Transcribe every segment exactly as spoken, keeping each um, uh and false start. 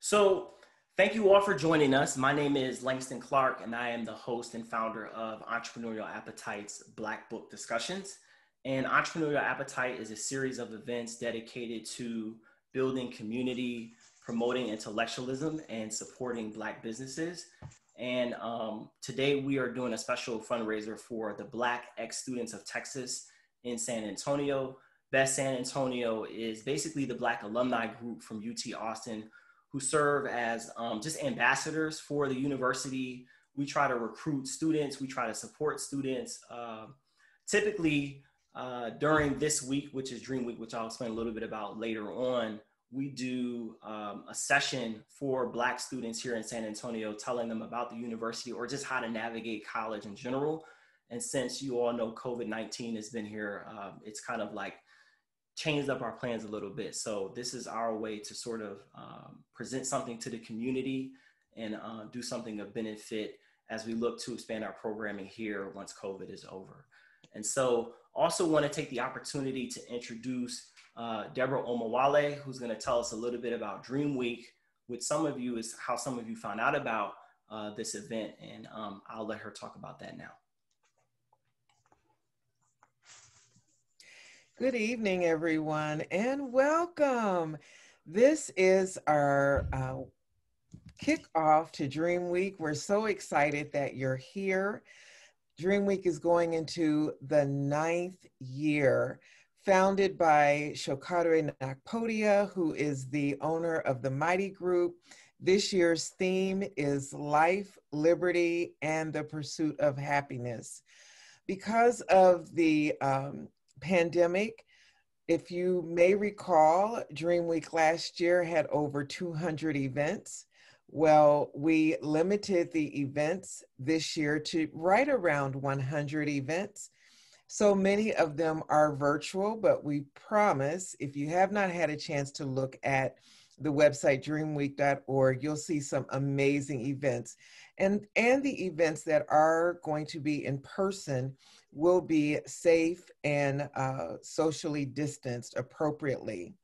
So thank you all for joining us. My name is Langston Clark, and I am the host and founder of Entrepreneurial Appetite's Black Book Discussions. And Entrepreneurial Appetite is a series of events dedicated to building community, promoting intellectualism, and supporting Black businesses. And um, today we are doing a special fundraiser for the Black ex-students of Texas in San Antonio. B E S T San Antonio is basically the Black alumni group from U T Austin who serve as um, just ambassadors for the university. We try to recruit students, we try to support students. Uh, typically uh, during this week, which is Dream Week, which I'll explain a little bit about later on, we do um, a session for Black students here in San Antonio, telling them about the university or just how to navigate college in general. And since you all know COVID nineteen has been here, uh, it's kind of like changed up our plans a little bit. So this is our way to sort of um, present something to the community and uh, do something of benefit as we look to expand our programming here once COVID is over. And so also want to take the opportunity to introduce uh, Deborah Omowale, who's going to tell us a little bit about Dream Week, which some of you is how some of you found out about uh, this event. And um, I'll let her talk about that now. Good evening, everyone, and welcome. This is our uh, kickoff to Dream Week. We're so excited that you're here. Dream Week is going into the ninth year, founded by Shokadee Nakpodia, who is the owner of the Mighty Group. This year's theme is Life, Liberty, and the Pursuit of Happiness. Because of the um, pandemic, if you may recall, Dream Week last year had over two hundred events. Well, we limited the events this year to right around one hundred events. So many of them are virtual, but we promise if you have not had a chance to look at the website dream week dot org, you'll see some amazing events. And, and the events that are going to be in person will be safe and uh, socially distanced appropriately.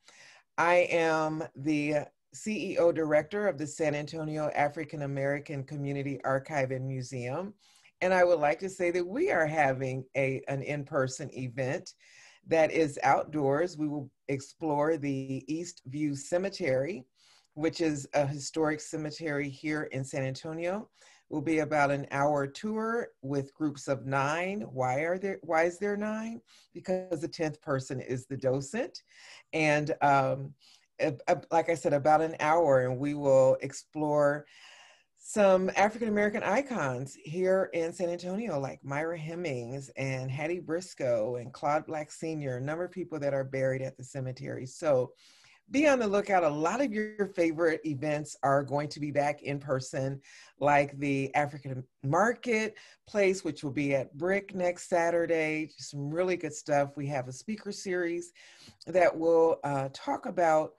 I am the C E O Director of the San Antonio African American Community Archive and Museum. And I would like to say that we are having a, an in-person event that is outdoors. We will explore the East View Cemetery, which is a historic cemetery here in San Antonio. Will be about an hour tour with groups of nine. Why are there, why is there nine? Because the tenth person is the docent. And um, like I said, about an hour, and we will explore some African-American icons here in San Antonio, like Myra Hemings and Hattie Briscoe and Claude Black Senior, a number of people that are buried at the cemetery. So be on the lookout. A lot of your favorite events are going to be back in person, like the African Market Place, which will be at B R I C next Saturday. Some really good stuff. We have a speaker series that will uh, talk about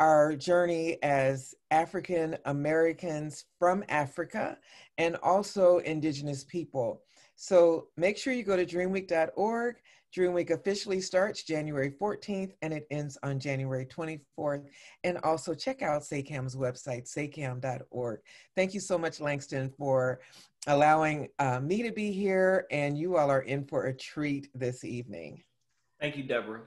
our journey as African Americans from Africa and also Indigenous people. So make sure you go to dream week dot org. Dream Week officially starts January fourteenth and it ends on January twenty-fourth. And also check out SaaCam's website, saa cam dot org. Thank you so much, Langston, for allowing uh, me to be here, and you all are in for a treat this evening. Thank you, Deborah.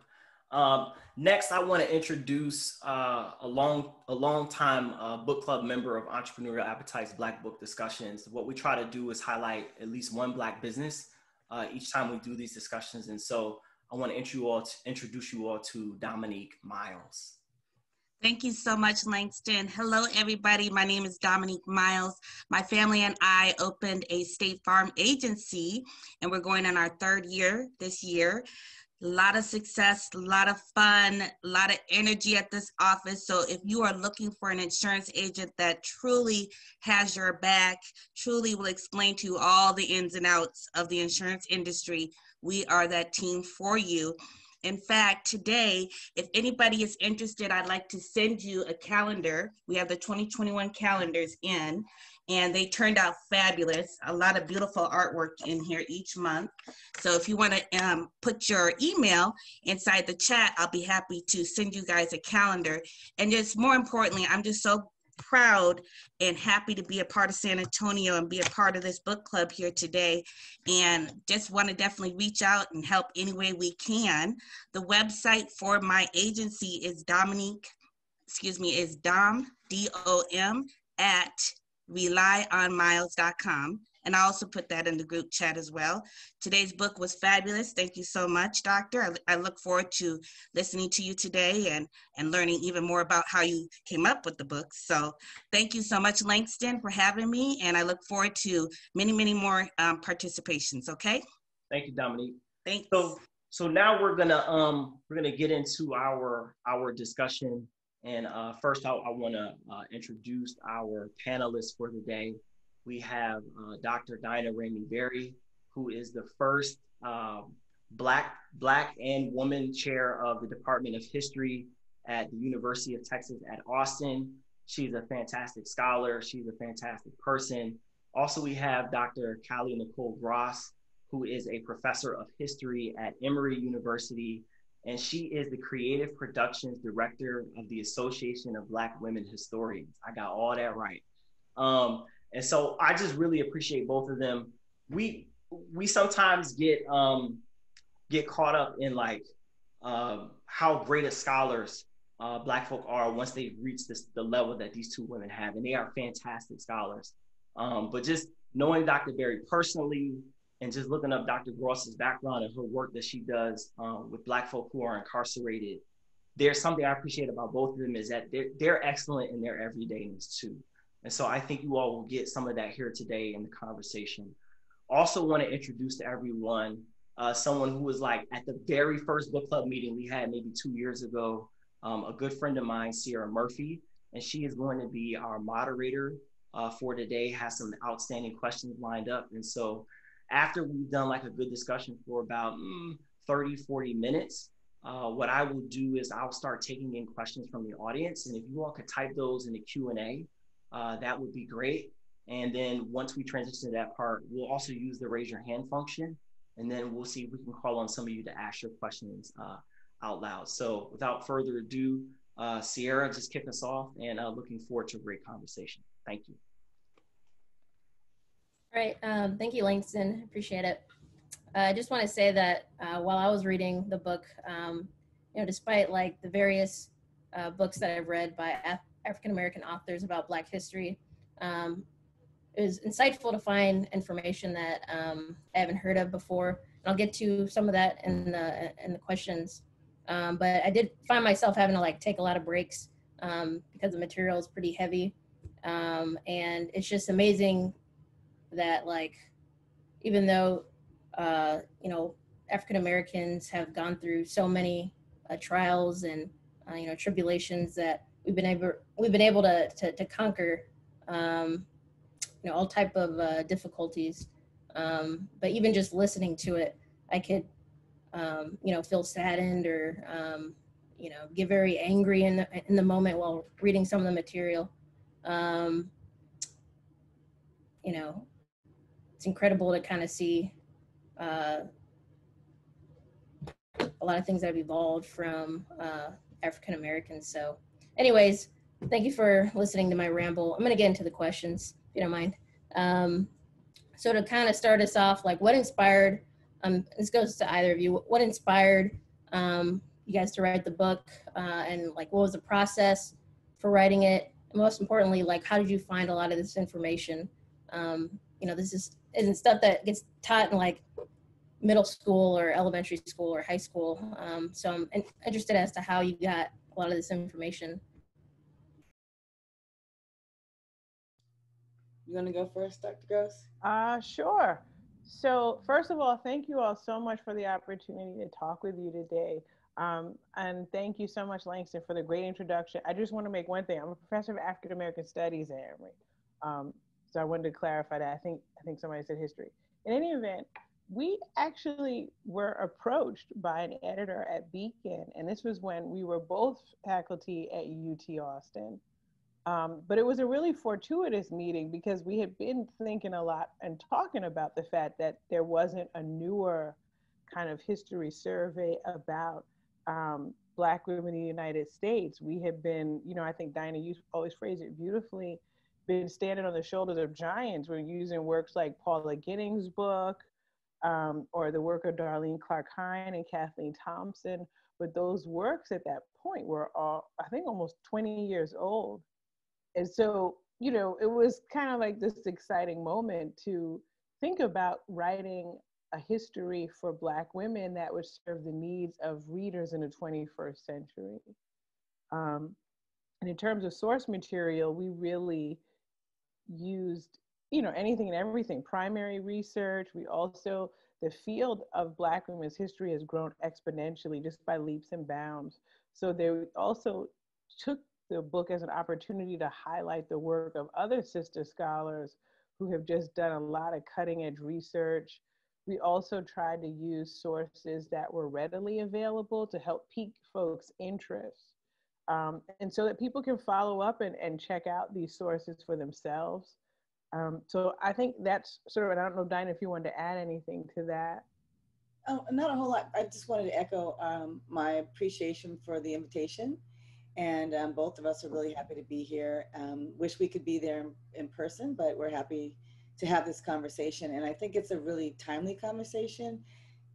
Um, next, I want to introduce uh, a long, a long-time uh, book club member of Entrepreneurial Appetite's Black Book Discussions. What we try to do is highlight at least one Black business Uh, each time we do these discussions. And so I want to introduce you all to Dominique Miles. Thank you so much, Langston. Hello, everybody. My name is Dominique Miles. My family and I opened a State Farm agency, and we're going on our third year this year. A lot of success, a lot of fun, a lot of energy at this office. So if you are looking for an insurance agent that truly has your back, truly will explain to you all the ins and outs of the insurance industry, we are that team for you. In fact, today, if anybody is interested, I'd like to send you a calendar. We have the twenty twenty-one calendars in, and they turned out fabulous. A lot of beautiful artwork in here each month. So if you want to um, put your email inside the chat, I'll be happy to send you guys a calendar. And just more importantly, I'm just so proud and happy to be a part of San Antonio and be a part of this book club here today, and just want to definitely reach out and help any way we can. The website for my agency is Dominique, excuse me, is Dom, D O M, at rely on miles dot com. And I also put that in the group chat as well. Today's book was fabulous. Thank you so much, Doctor. I, I look forward to listening to you today and, and learning even more about how you came up with the book. So thank you so much, Langston, for having me. And I look forward to many, many more um, participations, okay? Thank you, Dominique. Thanks. So, so now we're gonna, um, we're gonna get into our, our discussion. And uh, first, I, I wanna uh, introduce our panelists for the day. We have uh, Doctor Daina Ramey Berry, who is the first uh, Black, Black and woman chair of the Department of History at the University of Texas at Austin. She's a fantastic scholar. She's a fantastic person. Also, we have Doctor Kali Nicole Gross, who is a professor of history at Emory University, and she is the creative productions director of the Association of Black Women Historians. I got all that right. Um, And so I just really appreciate both of them. We we sometimes get um, get caught up in like uh, how great of scholars uh, Black folk are once they reach this, the level that these two women have, and they are fantastic scholars. Um, but just knowing Doctor Berry personally and just looking up Doctor Gross's background and her work that she does um, with Black folk who are incarcerated, there's something I appreciate about both of them is that they're, they're excellent in their everydayness too. And so I think you all will get some of that here today in the conversation. Also want to introduce to everyone uh, someone who was like at the very first book club meeting we had maybe two years ago, um, a good friend of mine, Sierra Murphy, and she is going to be our moderator uh, for today, has some outstanding questions lined up. And so after we've done like a good discussion for about mm, thirty, forty minutes, uh, what I will do is I'll start taking in questions from the audience. And if you all could type those in the Q and A, Uh, that would be great. And then once we transition to that part, we'll also use the raise your hand function, and then we'll see if we can call on some of you to ask your questions uh, out loud. So without further ado, uh, Sierra, just kick us off, and uh, looking forward to a great conversation. Thank you. All right, um, thank you, Langston, appreciate it. Uh, I just wanna say that uh, while I was reading the book, um, you know, despite like the various uh, books that I've read by F African-American authors about Black history. Um, it was insightful to find information that um, I haven't heard of before. And I'll get to some of that in the, in the questions. Um, but I did find myself having to like take a lot of breaks um, because the material is pretty heavy. Um, and it's just amazing that like, even though, uh, you know, African-Americans have gone through so many uh, trials and, uh, you know, tribulations that We've been able we've been able to to, to conquer, um, you know, all type of uh, difficulties. Um, but even just listening to it, I could, um, you know, feel saddened or um, you know, get very angry in the, in the moment while reading some of the material. Um, you know, it's incredible to kind of see uh, a lot of things that have evolved from uh, African Americans. So. Anyways, thank you for listening to my ramble. I'm gonna get into the questions, if you don't mind. Um, so to kind of start us off, like what inspired, um, this goes to either of you, what inspired um, you guys to write the book uh, and like what was the process for writing it? And most importantly, like how did you find a lot of this information? Um, you know, this is, isn't stuff that gets taught in like middle school or elementary school or high school. Um, so I'm in interested as to how you got a lot of this information. You want to go first, Doctor Gross? Uh, sure. So first of all, thank you all so much for the opportunity to talk with you today. Um, and thank you so much, Langston, for the great introduction. I just want to make one thing. I'm a professor of African American Studies at Emory. Um, so I wanted to clarify that. I think, I think somebody said history. In any event, we actually were approached by an editor at Beacon, and this was when we were both faculty at U T Austin. Um, but it was a really fortuitous meeting because we had been thinking a lot and talking about the fact that there wasn't a newer kind of history survey about um, Black women in the United States. We have been, you know, I think Daina, you always phrase it beautifully, been standing on the shoulders of giants. We're using works like Paula Giddings' book, um, or the work of Darlene Clark Hine and Kathleen Thompson. But those works at that point were all, I think, almost twenty years old. And so, you know, it was kind of like this exciting moment to think about writing a history for Black women that would serve the needs of readers in the twenty-first century. Um, and in terms of source material, we really used, you know, anything and everything, primary research. We also, the field of Black women's history has grown exponentially just by leaps and bounds. So they also took the book as an opportunity to highlight the work of other sister scholars who have just done a lot of cutting edge research. We also tried to use sources that were readily available to help pique folks' interest. Um, and so that people can follow up and, and check out these sources for themselves. Um, so I think that's sort of, and I don't know, Daina, if you wanted to add anything to that. Oh, not a whole lot. I just wanted to echo um, my appreciation for the invitation. And um, both of us are really happy to be here. Um, wish we could be there in, in person, but we're happy to have this conversation. And I think it's a really timely conversation,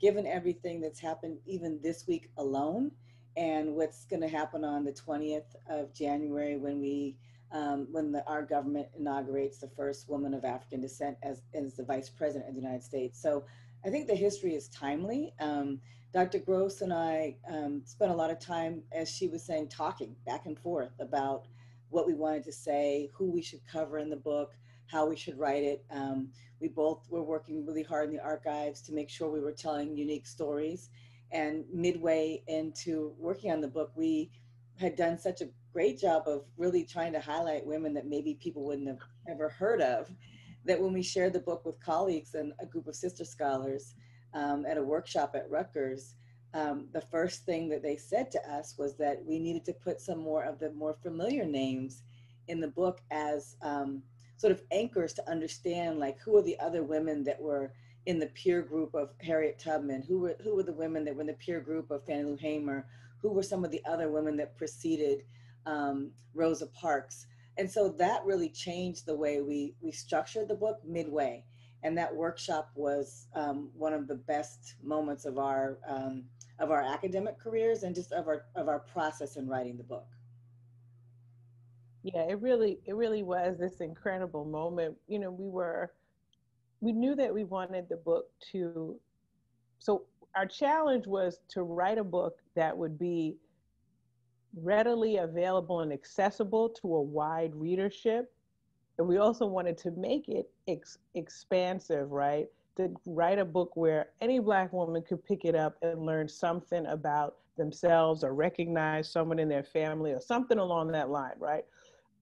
given everything that's happened even this week alone, and what's gonna happen on the twentieth of January when we, um, when the, our government inaugurates the first woman of African descent as, as the Vice President of the United States. So I think the history is timely. Um, Doctor Gross and I um, spent a lot of time, as she was saying, talking back and forth about what we wanted to say, who we should cover in the book, how we should write it. Um, we both were working really hard in the archives to make sure we were telling unique stories. And midway into working on the book, we had done such a great job of really trying to highlight women that maybe people wouldn't have ever heard of, that when we shared the book with colleagues and a group of sister scholars um, at a workshop at Rutgers, um, the first thing that they said to us was that we needed to put some more of the more familiar names in the book as um, sort of anchors to understand, like, who are the other women that were in the peer group of Harriet Tubman, who were, who were the women that were in the peer group of Fannie Lou Hamer, who were some of the other women that preceded um, Rosa Parks. And so that really changed the way we, we structured the book midway. And that workshop was um, one of the best moments of our, um, of our academic careers and just of our, of our process in writing the book. Yeah, it really, it really was this incredible moment. You know, we were, we knew that we wanted the book to, so our challenge was to write a book that would be readily available and accessible to a wide readership. And we also wanted to make it ex expansive, right? To write a book where any Black woman could pick it up and learn something about themselves or recognize someone in their family or something along that line, right?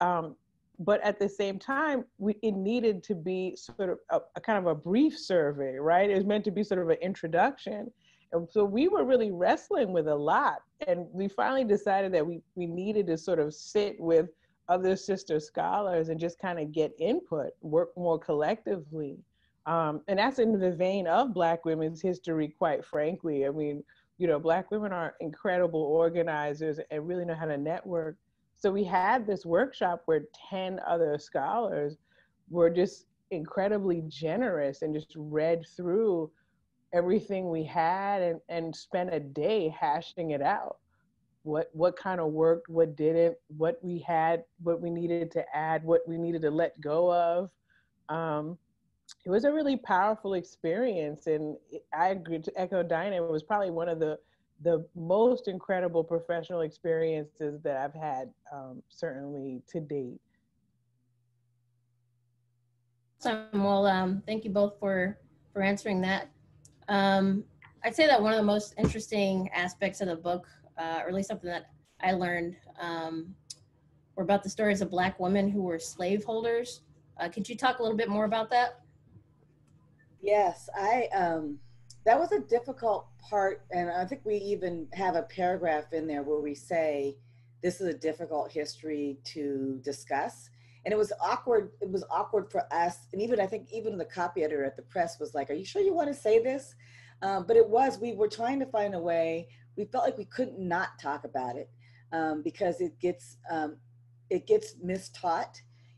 Um, but at the same time, we, it needed to be sort of a, a kind of a brief survey, right? It was meant to be sort of an introduction. And so we were really wrestling with a lot. And we finally decided that we, we needed to sort of sit with other sister scholars and just kind of get input, work more collectively. Um, and that's in the vein of Black women's history, quite frankly. I mean, you know, Black women are incredible organizers and really know how to network. So we had this workshop where ten other scholars were just incredibly generous and just read through everything we had and, and spent a day hashing it out. What, what kind of worked, what didn't, what we had, what we needed to add, what we needed to let go of. Um, it was a really powerful experience. And I agree to echo Daina, it was probably one of the, the most incredible professional experiences that I've had, um, certainly to date. Awesome. Well, um, thank you both for, for answering that. Um, I'd say that one of the most interesting aspects of the book, uh, or at least something that I learned, um, were about the stories of Black women who were slaveholders. Uh, could you talk a little bit more about that? Yes, I, um, that was a difficult part, and I think we even have a paragraph in there where we say, this is a difficult history to discuss. And it was awkward, it was awkward for us. And even, I think even the copy editor at the press was like, are you sure you want to say this? Um, but it was, we were trying to find a way we felt like we couldn't not talk about it um, because it gets um, it gets mistaught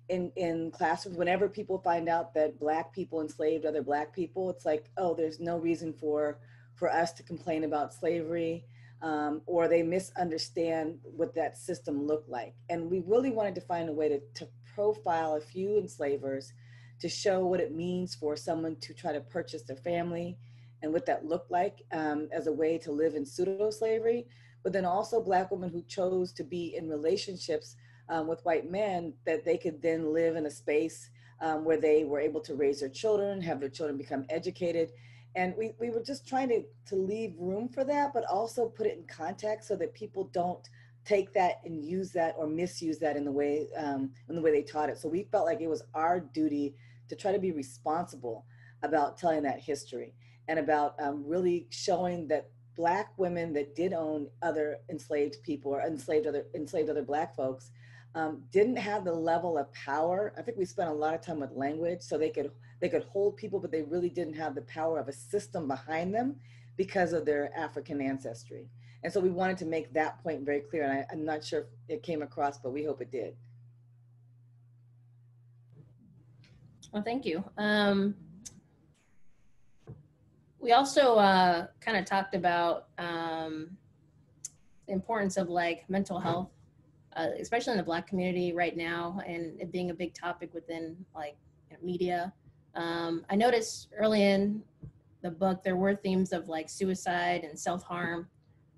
in in classrooms. Whenever people find out that Black people enslaved other Black people, it's like, oh, there's no reason for for us to complain about slavery, um, or they misunderstand what that system looked like. And we really wanted to find a way to, to profile a few enslavers to show what it means for someone to try to purchase their family and what that looked like um, as a way to live in pseudo-slavery, but then also Black women who chose to be in relationships um, with white men, that they could then live in a space um, where they were able to raise their children, have their children become educated. And we, we were just trying to, to leave room for that, but also put it in context so that people don't take that and use that or misuse that in the way um, in the way they taught it. So we felt like it was our duty to try to be responsible about telling that history and about um, really showing that Black women that did own other enslaved people or enslaved other enslaved other Black folks um, didn't have the level of power. I think we spent a lot of time with language, so they could they could hold people, but they really didn't have the power of a system behind them because of their African ancestry. And so we wanted to make that point very clear, and I, I'm not sure if it came across, but we hope it did. Well, thank you. Um, we also uh, kind of talked about um, the importance of like mental health, uh, especially in the Black community right now, and it being a big topic within like you know, media. Um, I noticed early in the book, there were themes of like suicide and self-harm.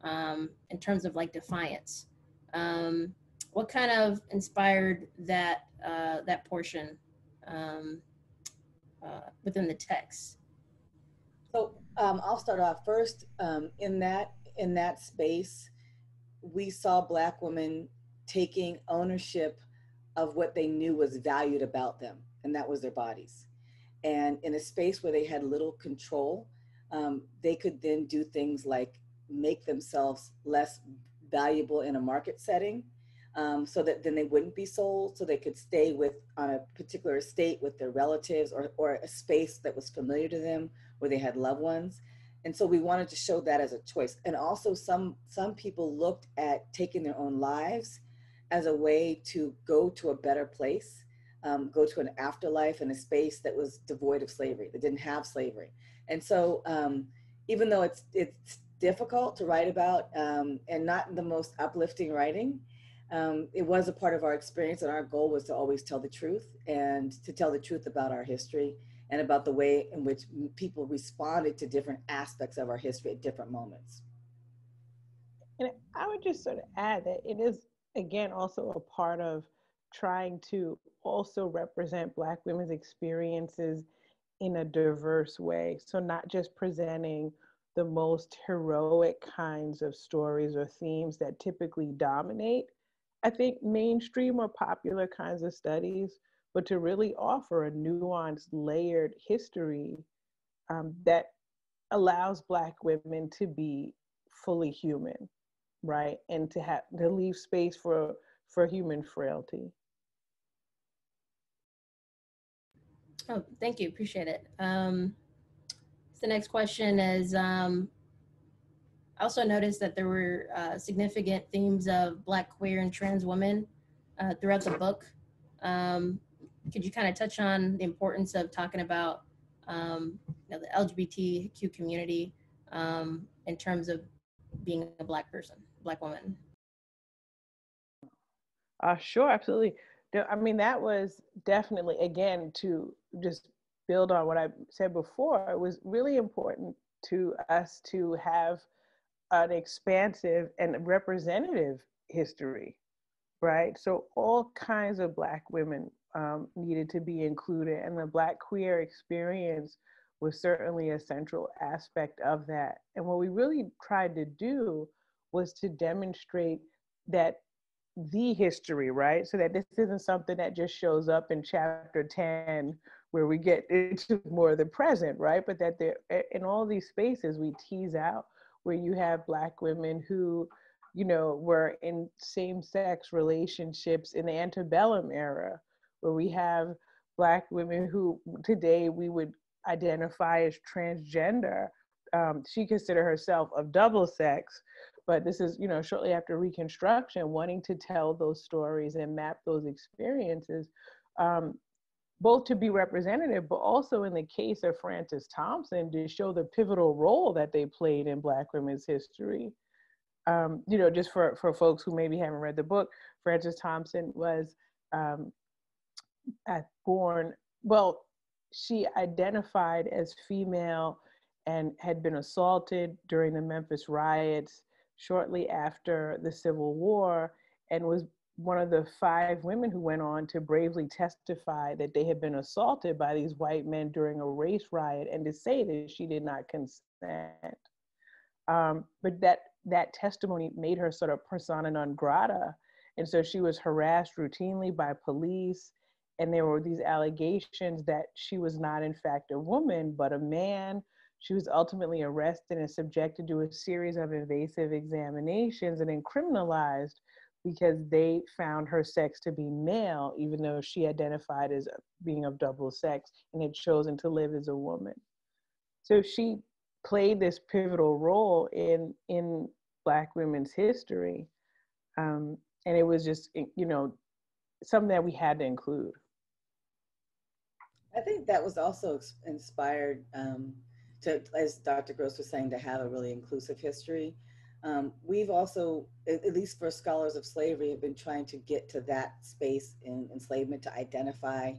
Um, in terms of like defiance, um, what kind of inspired that uh, that portion um, uh, within the text? So um, I'll start off first. Um, in that in that space, we saw Black women taking ownership of what they knew was valued about them, and that was their bodies. And in a space where they had little control, um, they could then do things like make themselves less valuable in a market setting um, so that then they wouldn't be sold, so they could stay with on a particular estate with their relatives or, or a space that was familiar to them where they had loved ones. And so we wanted to show that as a choice. And also some, some people looked at taking their own lives as a way to go to a better place, um, go to an afterlife in a space that was devoid of slavery, that didn't have slavery. And so um, even though it's, it's difficult to write about um, and not the most uplifting writing, Um, it was a part of our experience, and our goal was to always tell the truth and to tell the truth about our history and about the way in which people responded to different aspects of our history at different moments. And I would just sort of add that it is, again, also a part of trying to also represent Black women's experiences in a diverse way. So not just presenting the most heroic kinds of stories or themes that typically dominate, I think, mainstream or popular kinds of studies, but to really offer a nuanced, layered history um, that allows Black women to be fully human, right? And to have to leave space for, for human frailty. Oh, thank you, appreciate it. Um... The next question is, um, I also noticed that there were uh, significant themes of Black, queer, and trans women uh, throughout the book. Um, could you kind of touch on the importance of talking about um, you know, the L G B T Q community um, in terms of being a Black person, Black woman? Uh, sure, absolutely. I mean, that was definitely, again, to just build on what I said before, it was really important to us to have an expansive and representative history, right? So all kinds of Black women um, needed to be included, and the Black queer experience was certainly a central aspect of that. And what we really tried to do was to demonstrate that the history, right? So that this isn't something that just shows up in chapter ten, where we get into more of the present, right? But that there, in all these spaces, we tease out where you have Black women who, you know, were in same-sex relationships in the antebellum era, where we have Black women who today we would identify as transgender, um, she considered herself of double sex, but this is, you know, shortly after Reconstruction, wanting to tell those stories and map those experiences, um, both to be representative, but also in the case of Frances Thompson, to show the pivotal role that they played in Black women's history. Um, you know, just for, for folks who maybe haven't read the book, Frances Thompson was um, at born, well, she identified as female and had been assaulted during the Memphis riots shortly after the Civil War, and was one of the five women who went on to bravely testify that they had been assaulted by these white men during a race riot, and to say that she did not consent. Um, but that, that testimony made her sort of persona non grata. And so she was harassed routinely by police. And there were these allegations that she was not in fact a woman, but a man. She was ultimately arrested and subjected to a series of invasive examinations and then criminalized because they found her sex to be male, even though she identified as being of double sex and had chosen to live as a woman. So she played this pivotal role in, in Black women's history. Um, and it was just, you know, something that we had to include. I think that was also inspired um, to, as Doctor Gross was saying, to have a really inclusive history. Um, we've also, at least for scholars of slavery, have been trying to get to that space in enslavement, to identify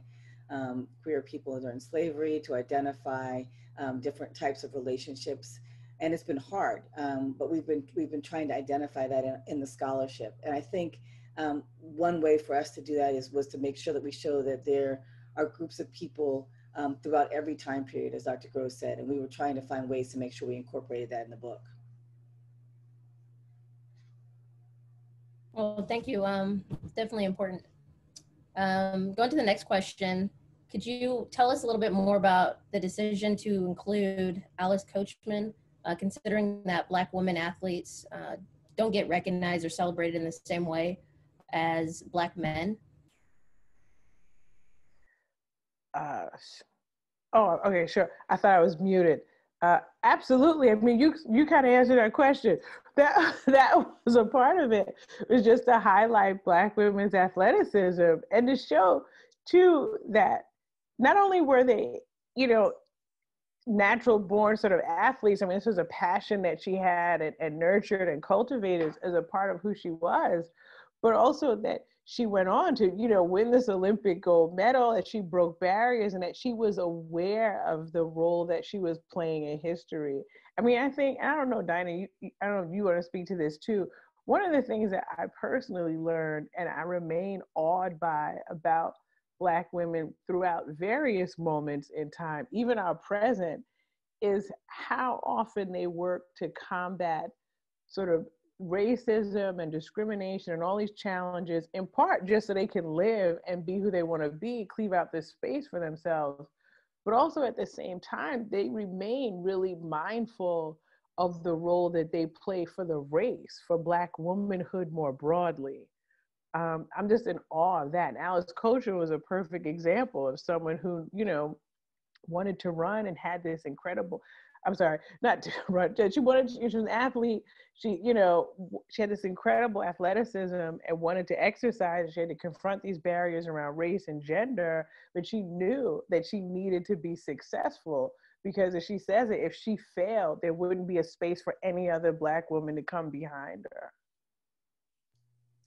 um, queer people during slavery, to identify um, different types of relationships, and it's been hard. Um, but we've been we've been trying to identify that in, in the scholarship, and I think um, one way for us to do that is was to make sure that we show that there are groups of people um, throughout every time period, as Doctor Gross said, and we were trying to find ways to make sure we incorporated that in the book. Well, thank you. Um, definitely important. Um, going to the next question, could you tell us a little bit more about the decision to include Alice Coachman, uh, considering that Black women athletes uh, don't get recognized or celebrated in the same way as Black men? Uh, oh, okay, sure. I thought I was muted. Uh, absolutely. I mean, you you kind of answered that question. That that was a part of it. It was just to highlight Black women's athleticism and to show too that not only were they, you know, natural born sort of athletes. I mean, this was a passion that she had and, and nurtured and cultivated as a part of who she was, but also that she went on to, you know, win this Olympic gold medal, and she broke barriers, and that she was aware of the role that she was playing in history. I mean, I think, I don't know, Daina, you, I don't know if you want to speak to this too. One of the things that I personally learned and I remain awed by about Black women throughout various moments in time, even our present, is how often they work to combat sort of racism and discrimination and all these challenges, in part just so they can live and be who they want to be, cleave out this space for themselves. But also at the same time, they remain really mindful of the role that they play for the race, for Black womanhood more broadly. Um, I'm just in awe of that. And Alice Coachman was a perfect example of someone who, you know, wanted to run and had this incredible, I'm sorry, not to run, she wanted, she was an athlete. She, you know, she had this incredible athleticism and wanted to exercise. She had to confront these barriers around race and gender, but she knew that she needed to be successful because, as she says it, if she failed, there wouldn't be a space for any other Black woman to come behind her.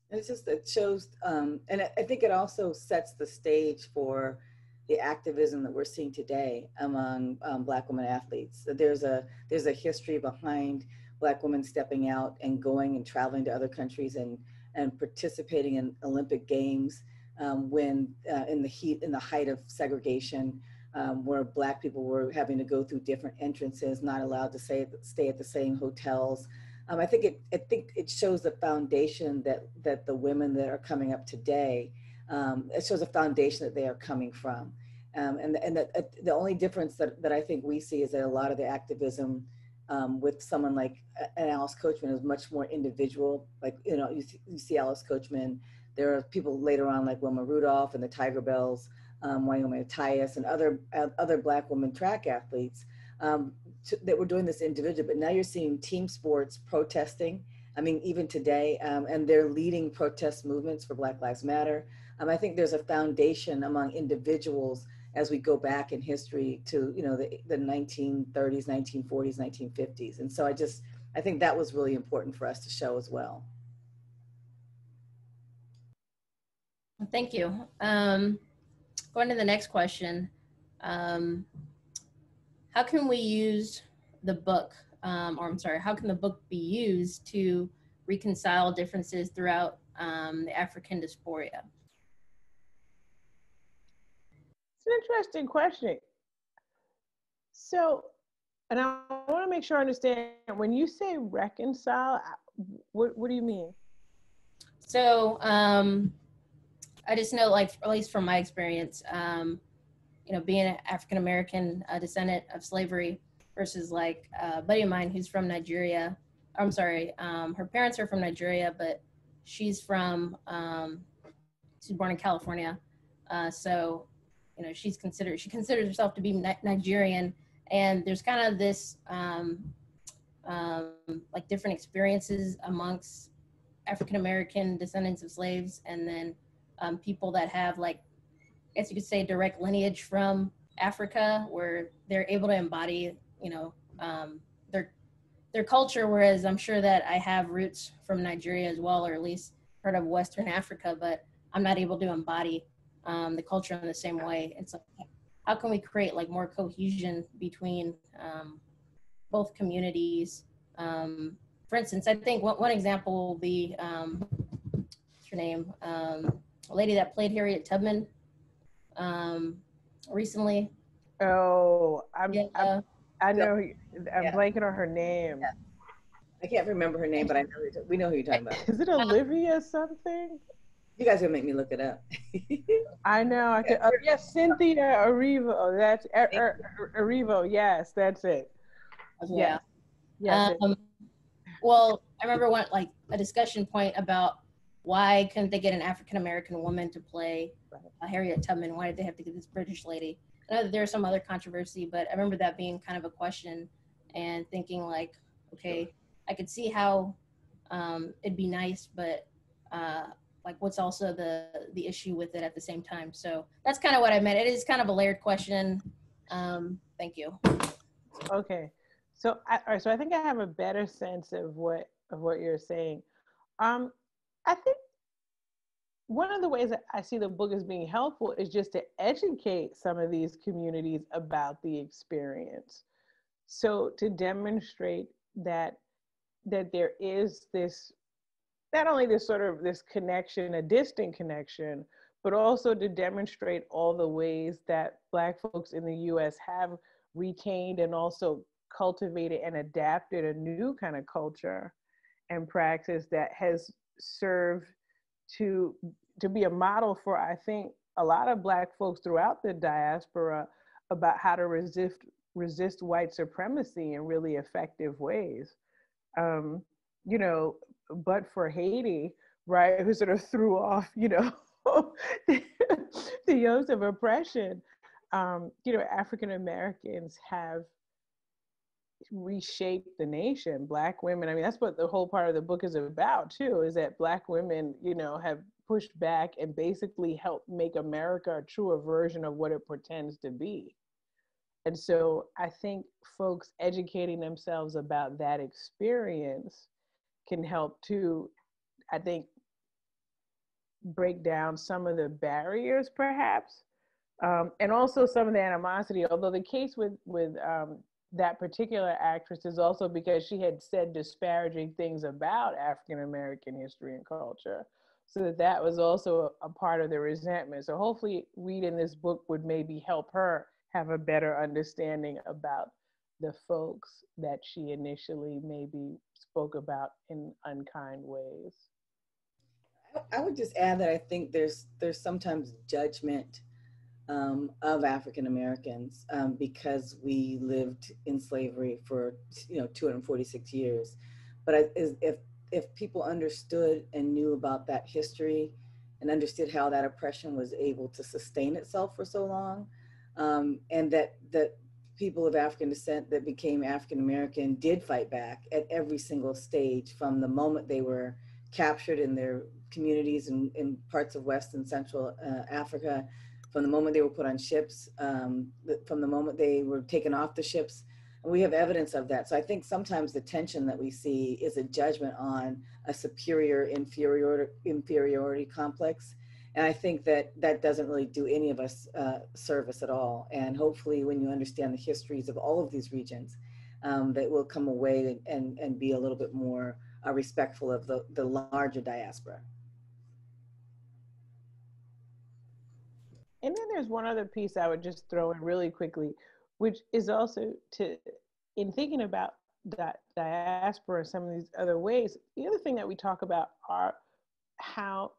It's just, it shows, um, and I think it also sets the stage for the activism that we're seeing today among um, Black women athletes. So there's a there's a history behind Black women stepping out and going and traveling to other countries and and participating in Olympic Games um, when uh, in the heat in the height of segregation, um, where Black people were having to go through different entrances, not allowed to stay stay at the same hotels. Um, I think it I think it shows the foundation that that the women that are coming up today. Um, it shows a foundation that they are coming from. Um, and and the, the only difference that, that I think we see is that a lot of the activism um, with someone like an Alice Coachman is much more individual. Like, you know, you see, you see Alice Coachman, there are people later on like Wilma Rudolph and the Tiger Bells, um, Wyoming Tyus and other, uh, other Black women track athletes. Um, to, that were doing this individually, but now you're seeing team sports protesting. I mean, even today, um, and they're leading protest movements for Black Lives Matter. Um, I think there's a foundation among individuals as we go back in history to, you know, the, the nineteen thirties, nineteen forties, nineteen fifties. And so I just, I think that was really important for us to show as well. Thank you. Um, going to the next question. Um, how can we use the book, um, or I'm sorry, how can the book be used to reconcile differences throughout um, the African diaspora? It's an interesting question. So, and I want to make sure I understand, when you say reconcile, what, what do you mean? So, um, I just know, like, at least from my experience, um, you know, being an African-American uh, descendant of slavery versus like uh, a buddy of mine who's from Nigeria. I'm sorry, um, her parents are from Nigeria, but she's from, um, she's born in California. Uh, so, you know, she's considered, she considers herself to be Ni Nigerian. And there's kind of this um, um, like different experiences amongst African-American descendants of slaves, and then Um, people that have, like, I guess you could say, direct lineage from Africa, where they're able to embody, you know, um, their their culture. Whereas I'm sure that I have roots from Nigeria as well, or at least part of Western Africa, but I'm not able to embody um, the culture in the same way. And so, how can we create like more cohesion between um, both communities? Um, for instance, I think one, one example will be um, what's her name? Um, A lady that played Harriet Tubman um, recently. Oh, I'm, yeah. I'm, I know, I'm yeah. blanking on her name. Yeah. I can't remember her name, but I know who, we know who you're talking about. Is it Olivia something? You guys are gonna make me look it up. I know. I could, uh, yes, Cynthia Erivo. That's Erivo. Yes, that's it. Yeah. Yes. Um, well, I remember one, like a discussion point about, why couldn't they get an African-American woman to play uh, Harriet Tubman? Why did they have to get this British lady? I know that there's some other controversy, but I remember that being kind of a question and thinking like, okay, I could see how um, it'd be nice, but uh, like what's also the, the issue with it at the same time? So that's kind of what I meant. It is kind of a layered question. Um, thank you. Okay. So I, all right, so I think I have a better sense of what, of what you're saying. Um, I think one of the ways that I see the book as being helpful is just to educate some of these communities about the experience. So to demonstrate that, that there is this, not only this sort of this connection, a distant connection, but also to demonstrate all the ways that Black folks in the U S have retained and also cultivated and adapted a new kind of culture and practice that has serve to to be a model for, I think, a lot of Black folks throughout the diaspora about how to resist resist white supremacy in really effective ways. Um, you know, but for Haiti, right, who sort of threw off, you know, the, the yokes of oppression, um, you know, African Americans have reshape the nation. Black women, I mean, that's what the whole part of the book is about too, is that Black women, you know, have pushed back and basically helped make America a truer version of what it pretends to be. And so I think folks educating themselves about that experience can help to, I think, break down some of the barriers perhaps, um, and also some of the animosity, although the case with, with um, that particular actress is also because she had said disparaging things about African-American history and culture. So that, that was also a, a part of the resentment. So hopefully reading this book would maybe help her have a better understanding about the folks that she initially maybe spoke about in unkind ways. I would just add that I think there's, there's sometimes judgment Um, of African Americans um, because we lived in slavery for, you know, two hundred forty-six years. But I, if, if people understood and knew about that history and understood how that oppression was able to sustain itself for so long, um, and that, that people of African descent that became African American did fight back at every single stage, from the moment they were captured in their communities in, in parts of West and Central uh, Africa, from the moment they were put on ships, um, from the moment they were taken off the ships. And we have evidence of that. So I think sometimes the tension that we see is a judgment on a superior inferior, inferiority complex. And I think that that doesn't really do any of us uh, service at all. And hopefully when you understand the histories of all of these regions, um, that we'll come away and, and, and be a little bit more uh, respectful of the, the larger diaspora. And then there's one other piece I would just throw in really quickly, which is also to, in thinking about that diaspora, some of these other ways, the other thing that we talk about are how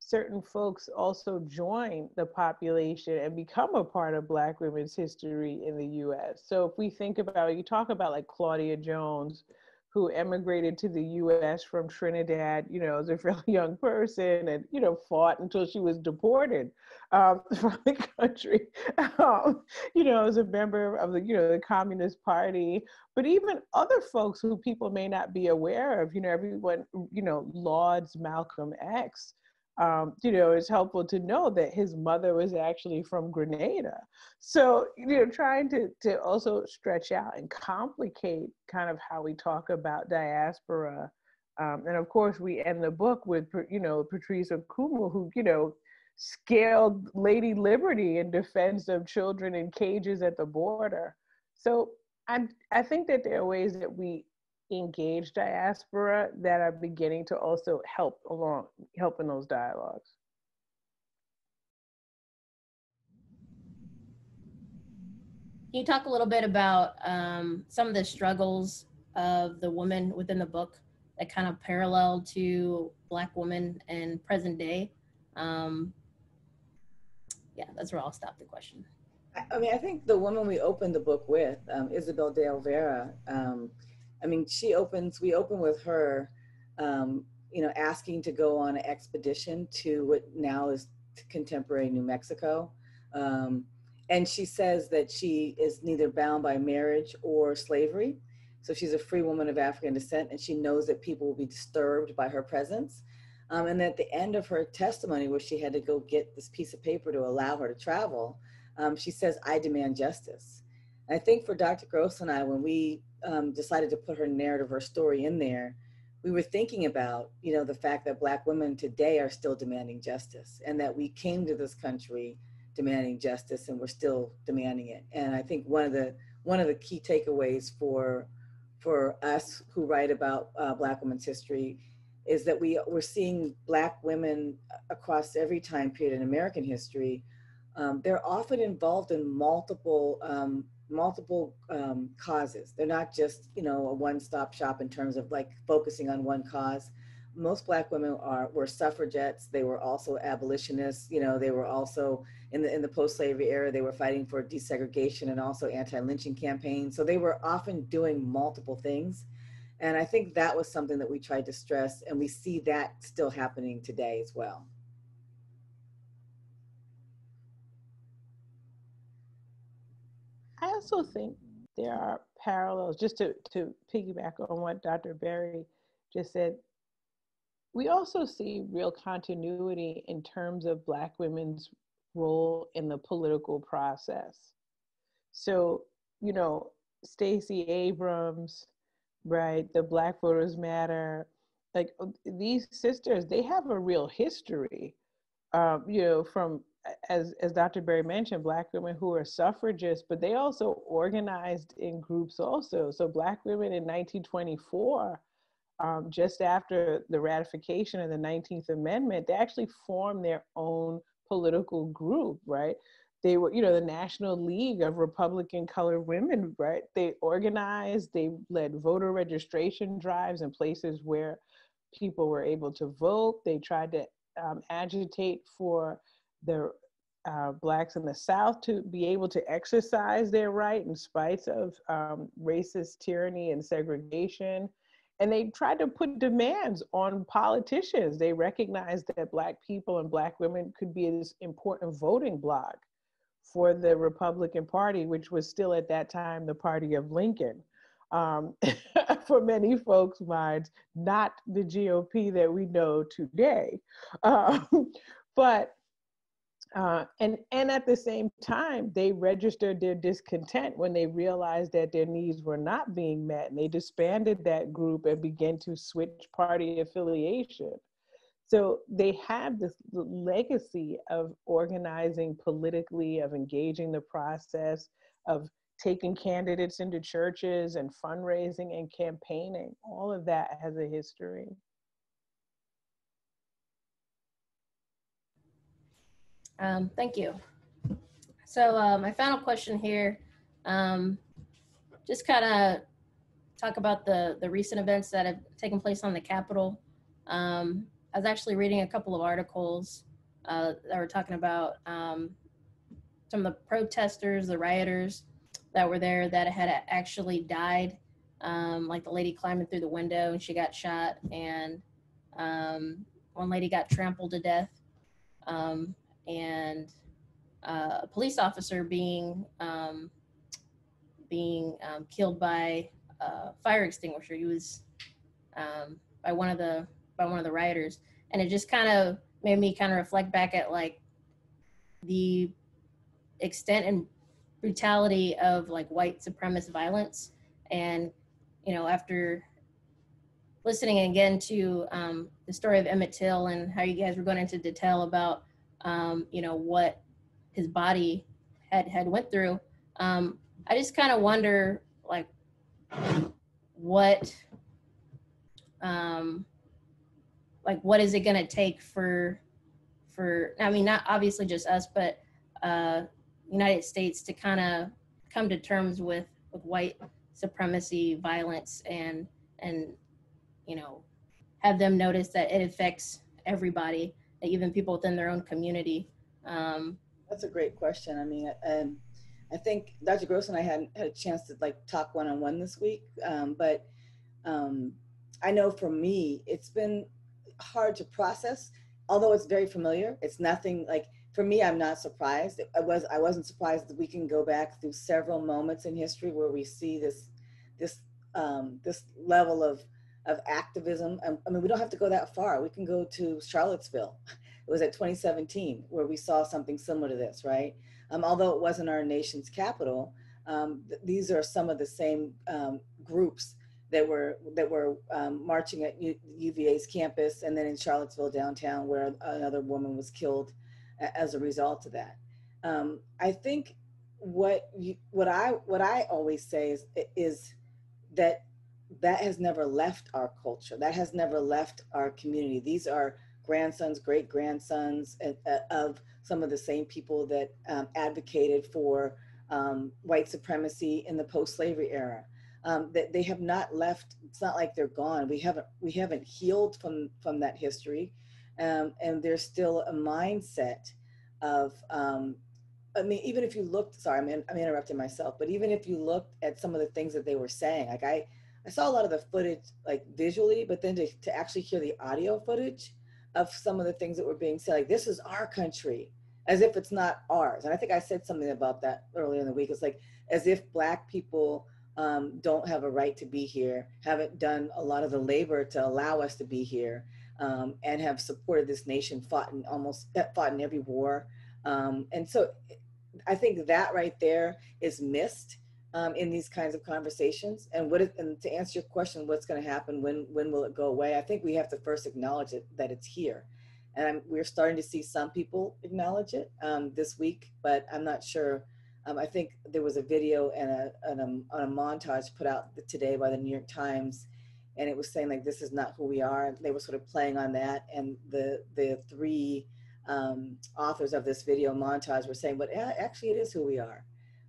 certain folks also join the population and become a part of Black women's history in the U S. So if we think about, you talk about like Claudia Jones, who emigrated to the U S from Trinidad, you know, as a fairly young person and, you know, fought until she was deported um, from the country, um, you know, as a member of the, you know, the Communist Party. But even other folks who people may not be aware of, you know, everyone, you know, lauds Malcolm X. Um, you know, it's helpful to know that his mother was actually from Grenada. So, you know, trying to, to also stretch out and complicate kind of how we talk about diaspora. Um, and of course, we end the book with, you know, Patrice Okumu, who, you know, scaled Lady Liberty in defense of children in cages at the border. So I, I think that there are ways that we engage diaspora that are beginning to also help along, help in those dialogues. Can you talk a little bit about um, some of the struggles of the women within the book that kind of parallel to Black women in present day? Um, yeah, that's where I'll stop the question. I, I mean, I think the woman we opened the book with, um, Isabel de Oliveira, um, I mean, she opens, we open with her, um, you know, asking to go on an expedition to what now is contemporary New Mexico. Um, and she says that she is neither bound by marriage or slavery. So she's a free woman of African descent, and she knows that people will be disturbed by her presence. Um, and at the end of her testimony, where she had to go get this piece of paper to allow her to travel, um, she says, "I demand justice." I think for Doctor Gross and I, when we um, decided to put her narrative, her story in there, we were thinking about, you know, the fact that Black women today are still demanding justice, and that we came to this country demanding justice, and we're still demanding it. And I think one of the one of the key takeaways for for us who write about uh, Black women's history is that we we're seeing Black women across every time period in American history. Um, they're often involved in multiple um, multiple um, causes. They're not just, you know, a one-stop shop in terms of like focusing on one cause. Most Black women are were suffragettes. They were also abolitionists. You know, they were also in the in the post-slavery era. They were fighting for desegregation and also anti-lynching campaigns. So they were often doing multiple things, and I think that was something that we tried to stress, and we see that still happening today as well. I also think there are parallels, just to, to piggyback on what Doctor Berry just said. We also see real continuity in terms of Black women's role in the political process. So, you know, Stacey Abrams, right, the Black Voters Matter, like these sisters, they have a real history, um, you know, from As, as Doctor Berry mentioned, Black women who are suffragists, but they also organized in groups also. So Black women in nineteen twenty-four, um, just after the ratification of the nineteenth amendment, they actually formed their own political group, right? They were, you know, the National League of Republican Colored Women, right? They organized, they led voter registration drives in places where people were able to vote. They tried to um, agitate for the uh, Blacks in the South to be able to exercise their right in spite of um, racist tyranny and segregation. And they tried to put demands on politicians. They recognized that Black people and Black women could be this important voting bloc for the Republican Party, which was still at that time the party of Lincoln. Um, for many folks' minds, not the G O P that we know today. Um, but, uh, and, and at the same time, they registered their discontent when they realized that their needs were not being met, and they disbanded that group and began to switch party affiliation. So they have this legacy of organizing politically, of engaging the process, of taking candidates into churches and fundraising and campaigning. All of that has a history. Um, thank you. So uh, my final question here, um, just kind of talk about the, the recent events that have taken place on the Capitol. Um, I was actually reading a couple of articles uh, that were talking about um, some of the protesters, the rioters that were there that had actually died, um, like the lady climbing through the window and she got shot, and um, one lady got trampled to death, um, and uh, a police officer being, um, being um, killed by a fire extinguisher. He was um, by one of the by one of the rioters. And it just kind of made me kind of reflect back at like the extent and brutality of like white supremacist violence. And, you know, after listening again to um, the story of Emmett Till and how you guys were going into detail about, um, you know, what his body had, had went through, um, I just kind of wonder like what, um, like, what is it going to take for, for, I mean, not obviously just us, but uh, United States to kind of come to terms with, with white supremacy, violence, and, and, you know, have them notice that it affects everybody, even people within their own community. Um, That's a great question. I mean, um, I think Doctor Gross and I hadn't had a chance to like talk one-on-one this week, um, but um, I know for me, it's been hard to process, although it's very familiar. It's nothing like, for me, I'm not surprised. I was I wasn't surprised that we can go back through several moments in history where we see this this um, this level of of activism. I mean, we don't have to go that far. We can go to Charlottesville. It was at twenty seventeen where we saw something similar to this, right? Um, although it wasn't our nation's capital, um, th these are some of the same um, groups that were that were um, marching at U V A's campus, and then in Charlottesville downtown, where another woman was killed as a result of that. Um, I think what you, what I what I always say is is that that has never left our culture. That has never left our community. These are grandsons, great grandsons of some of the same people that um, advocated for um, white supremacy in the post-slavery era. Um, that they have not left. It's not like they're gone. We haven't we haven't healed from from that history, um, and there's still a mindset of. Um, I mean, even if you looked. Sorry, I'm in, I'm interrupting myself. But even if you looked at some of the things that they were saying, like I I saw a lot of the footage like visually, but then to to actually hear the audio footage of some of the things that were being said, like this is our country, as if it's not ours. And I think I said something about that earlier in the week. It's like as if Black people. Um, don't have a right to be here, haven't done a lot of the labor to allow us to be here, um, and have supported this nation, fought in almost fought in every war. Um, and so I think that right there is missed um, in these kinds of conversations. And what is, and to answer your question, what's going to happen, when, when will it go away? I think we have to first acknowledge it, that it's here. And I'm, we're starting to see some people acknowledge it um, this week, but I'm not sure. Um, I think there was a video and a, and a, and a montage put out today by the New York Times, and it was saying like, this is not who we are. They were sort of playing on that, and the, the three um, authors of this video montage were saying, but actually it is who we are.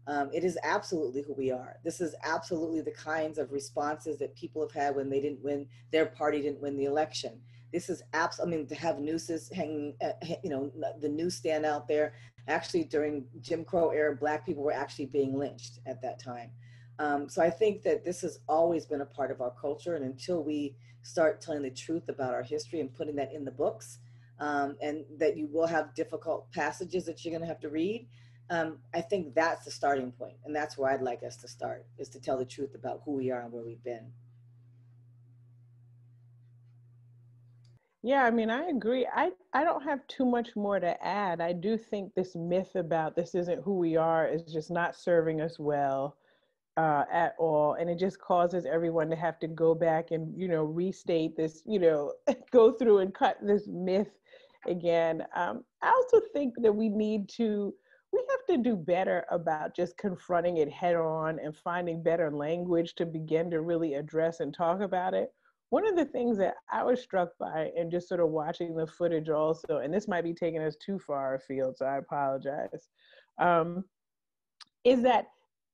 Um, it is absolutely who we are. This is absolutely the kinds of responses that people have had when they didn't win, their party didn't win the election. This is abs- I mean, to have nooses hanging, uh, you know, the newsstand out there. Actually, during Jim Crow era, Black people were actually being lynched at that time. Um, so I think that this has always been a part of our culture. And until we start telling the truth about our history and putting that in the books, um, and that you will have difficult passages that you're going to have to read, Um, I think that's the starting point, and that's where I'd like us to start, is to tell the truth about who we are and where we've been. Yeah, I mean, I agree. I, I don't have too much more to add. I do think this myth about this isn't who we are is just not serving us well uh, at all. And it just causes everyone to have to go back and, you know, restate this, you know, go through and cut this myth again. Um, I also think that we need to, we have to do better about just confronting it head on and finding better language to begin to really address and talk about it. One of the things that I was struck by and just sort of watching the footage also, and this might be taking us too far afield, so I apologize, um, is that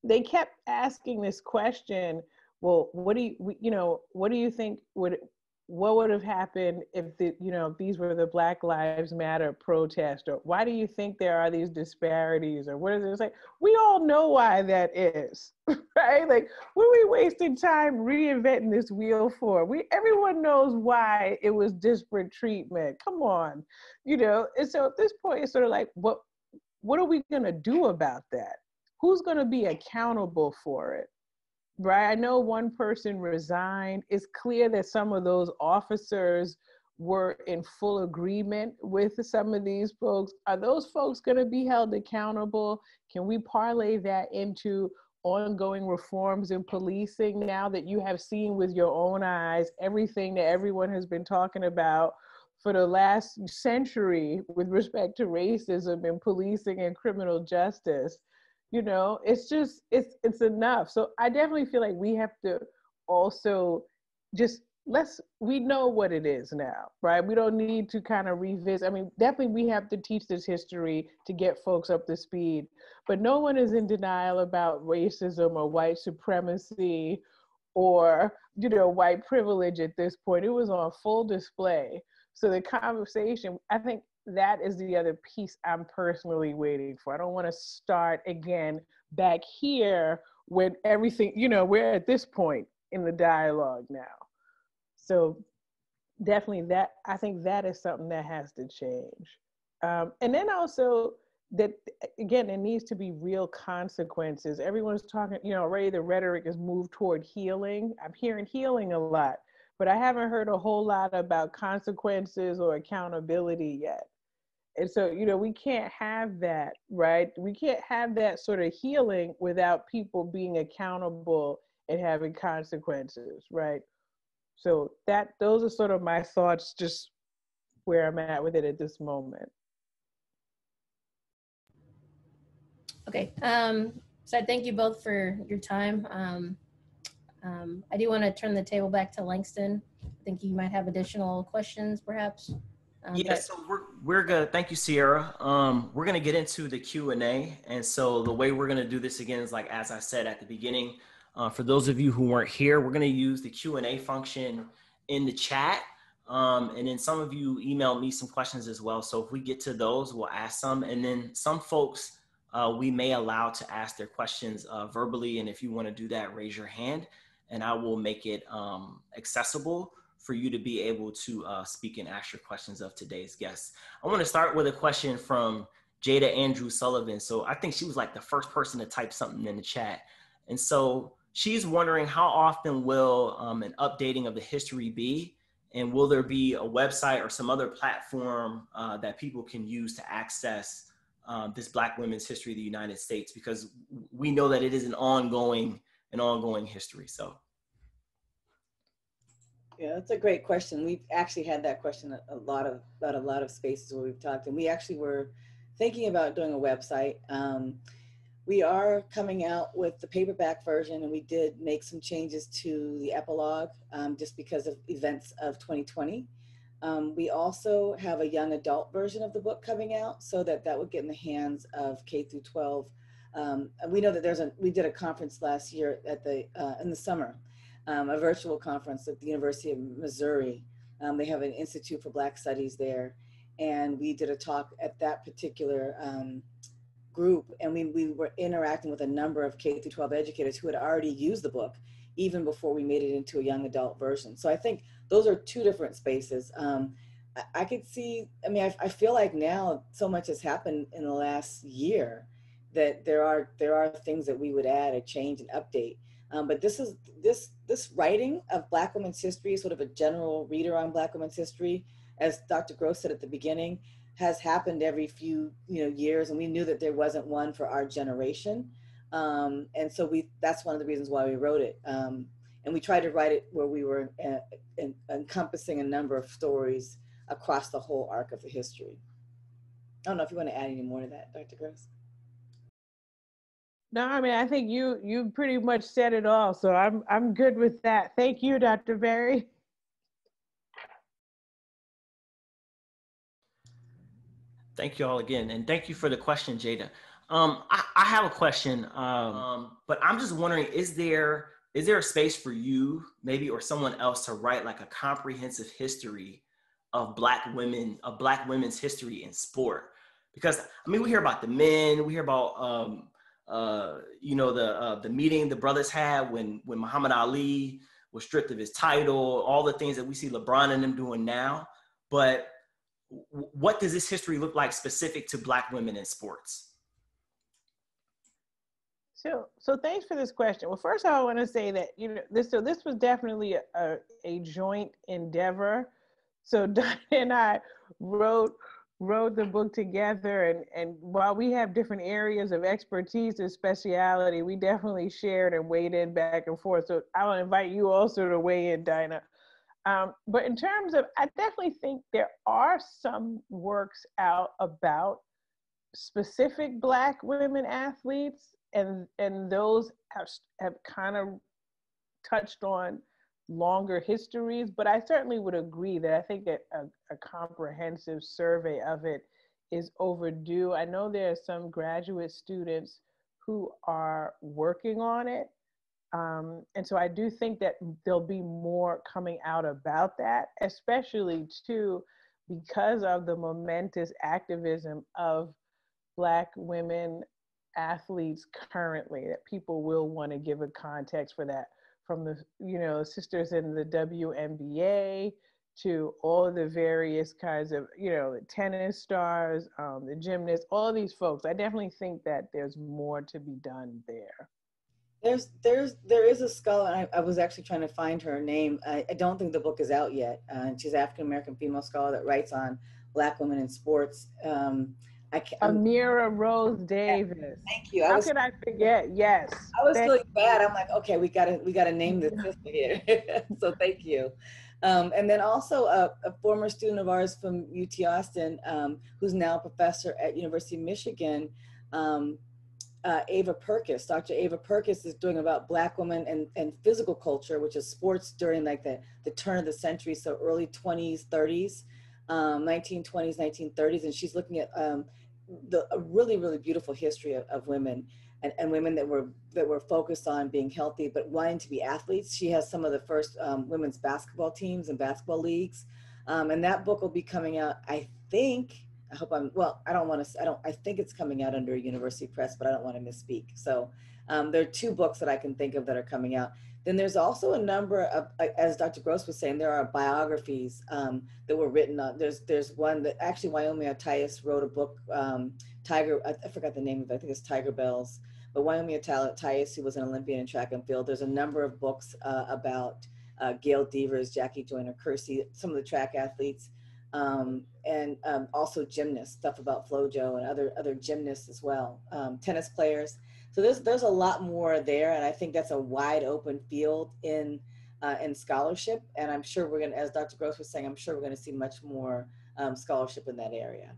they kept asking this question, well, what do you, you know, what do you think would, what would have happened if the, you know, if these were the Black Lives Matter protests, or why do you think there are these disparities, or what is it? It's like, we all know why that is, right? Like, what are we wasting time reinventing this wheel for? We, everyone knows why it was disparate treatment. Come on, you know? And so at this point, it's sort of like, what, what are we gonna do about that? Who's gonna be accountable for it? Right, I know one person resigned. It's clear that some of those officers were in full agreement with some of these folks. Are those folks going to be held accountable? Can we parlay that into ongoing reforms in policing now that you have seen with your own eyes everything that everyone has been talking about for the last century with respect to racism and policing and criminal justice? You know, it's just, it's it's enough. So I definitely feel like we have to also just, let's, we know what it is now, right? We don't need to kind of revisit. I mean, definitely we have to teach this history to get folks up to speed, but no one is in denial about racism or white supremacy or, you know, white privilege at this point. It was on full display. So the conversation, I think, that is the other piece I'm personally waiting for. I don't want to start again back here when everything, you know, we're at this point in the dialogue now. So definitely that, I think that is something that has to change. Um, and then also that, again, it needs to be real consequences. Everyone's talking, you know, already the rhetoric is moved toward healing. I'm hearing healing a lot, but I haven't heard a whole lot about consequences or accountability yet. And so, you know, we can't have that, right? We can't have that sort of healing without people being accountable and having consequences, right? So that, those are sort of my thoughts, just where I'm at with it at this moment. Okay, um, so I thank you both for your time. Um, um, I do want to turn the table back to Langston. I think you might have additional questions, perhaps. Um, yeah, so we're, we're gonna, thank you, Sierra. Um, we're gonna get into the Q and A. And so the way we're gonna do this again is, like, as I said at the beginning, uh, for those of you who weren't here, we're gonna use the Q and A function in the chat. Um, and then some of you emailed me some questions as well. So if we get to those, we'll ask some. And then some folks uh, we may allow to ask their questions uh, verbally. And if you wanna do that, raise your hand and I will make it um, accessible for you to be able to uh, speak and ask your questions of today's guests. I want to start with a question from Jada Andrew Sullivan. So I think she was like the first person to type something in the chat. And so she's wondering, how often will um, an updating of the history be? And will there be a website or some other platform uh, that people can use to access uh, this Black women's history of the United States? Because we know that it is an ongoing, an ongoing history, so. Yeah, that's a great question. We've actually had that question a, a lot of about a lot of spaces where we've talked, and we actually were thinking about doing a website. Um, we are coming out with the paperback version, and we did make some changes to the epilogue um, just because of events of twenty twenty. Um, we also have a young adult version of the book coming out, so that that would get in the hands of K through twelve. Um, and we know that there's a we did a conference last year at the uh, in the summer. Um, a virtual conference at the University of Missouri. Um, they have an Institute for Black Studies there. And we did a talk at that particular um, group. And we, we were interacting with a number of K through twelve educators who had already used the book even before we made it into a young adult version. So I think those are two different spaces. Um, I, I could see, I mean, I, I feel like now so much has happened in the last year that there are there are things that we would add or change and update. Um, but this is this this writing of Black women's history, sort of a general reader on Black women's history, as Doctor Gross said at the beginning, has happened every few you know years, and we knew that there wasn't one for our generation, um, and so we that's one of the reasons why we wrote it, um, and we tried to write it where we were en en encompassing a number of stories across the whole arc of the history. I don't know if you want to add any more to that, Doctor Gross. No, I mean, I think you you pretty much said it all, so I'm I'm good with that. Thank you, Doctor Berry. Thank you all again, and thank you for the question, Jada. Um, I, I have a question, um, um, but I'm just wondering: is there is there a space for you, maybe, or someone else to write like a comprehensive history of Black women, of Black women's history in sport? Because I mean, we hear about the men, we hear about um, uh, you know the uh, the meeting the brothers had when when Muhammad Ali was stripped of his title, all the things that we see LeBron and them doing now, but what does this history look like specific to Black women in sports? So, so thanks for this question. Well, first of all, I want to say that, you know, this, so this was definitely a, a joint endeavor. So Daina and I wrote, wrote the book together, and, and while we have different areas of expertise and speciality, we definitely shared and weighed in back and forth. So I will invite you also to weigh in, Daina. Um, but in terms of, I definitely think there are some works out about specific Black women athletes, and, and those have, have kind of touched on longer histories, but I certainly would agree that I think that a, a comprehensive survey of it is overdue. I know there are some graduate students who are working on it. Um, and so I do think that there'll be more coming out about that, especially too, because of the momentous activism of Black women athletes currently, that people will want to give a context for that, from the, you know, sisters in the W N B A to all the various kinds of, you know, the tennis stars, um, the gymnasts, all of these folks. I definitely think that there's more to be done there. There's, there's, there is a scholar, and I, I was actually trying to find her name. I, I don't think the book is out yet. Uh, she's an African-American female scholar that writes on Black women in sports. Um, I can't, Amira Rose Davis. Yeah, thank you. I How was, could I forget? Yes. I was feeling bad. I'm like, okay, we gotta, we gotta name this sister here. So thank you. Um, and then also a, a former student of ours from U T Austin, um, who's now a professor at University of Michigan, um, Uh, Ava Perkis, Doctor Ava Perkis is doing about Black women and, and physical culture, which is sports during like the, the turn of the century, so early twenties, thirties, um, nineteen twenties, nineteen thirties, and she's looking at um, the, a really, really beautiful history of, of women and, and women that were, that were focused on being healthy but wanting to be athletes. She has some of the first um, women's basketball teams and basketball leagues, um, and that book will be coming out, I think, I hope I'm, well, I don't want to, I don't, I think it's coming out under a university press, but I don't want to misspeak. So um, there are two books that I can think of that are coming out. Then there's also a number of, as Doctor Gross was saying, there are biographies um, that were written on. There's, there's one that actually Wyoming Attias wrote a book, um, Tiger, I, I forgot the name of it, I think it's Tiger Bells, but Wyoming Attias, who was an Olympian in track and field, there's a number of books uh, about uh, Gail Devers, Jackie Joyner Kersey, some of the track athletes. Um, and um, also gymnasts, stuff about FloJo and other other gymnasts as well, um, tennis players. So there's there's a lot more there, and I think that's a wide open field in uh, in scholarship. And I'm sure we're gonna, as Doctor Gross was saying, I'm sure we're gonna see much more um, scholarship in that area.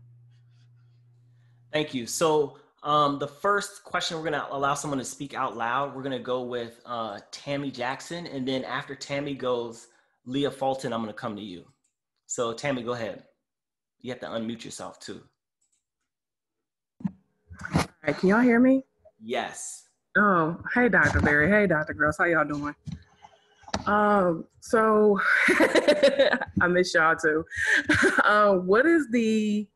Thank you. So um, the first question, we're gonna allow someone to speak out loud. We're gonna go with uh, Tammy Jackson, and then after Tammy goes Leah Fulton. I'm gonna come to you. So Tammy, go ahead. You have to unmute yourself too. All right, can y'all hear me? Yes. Um, hey, Doctor Berry. Hey, Doctor Gross. How y'all doing? Um, so I miss y'all too. uh, what is the,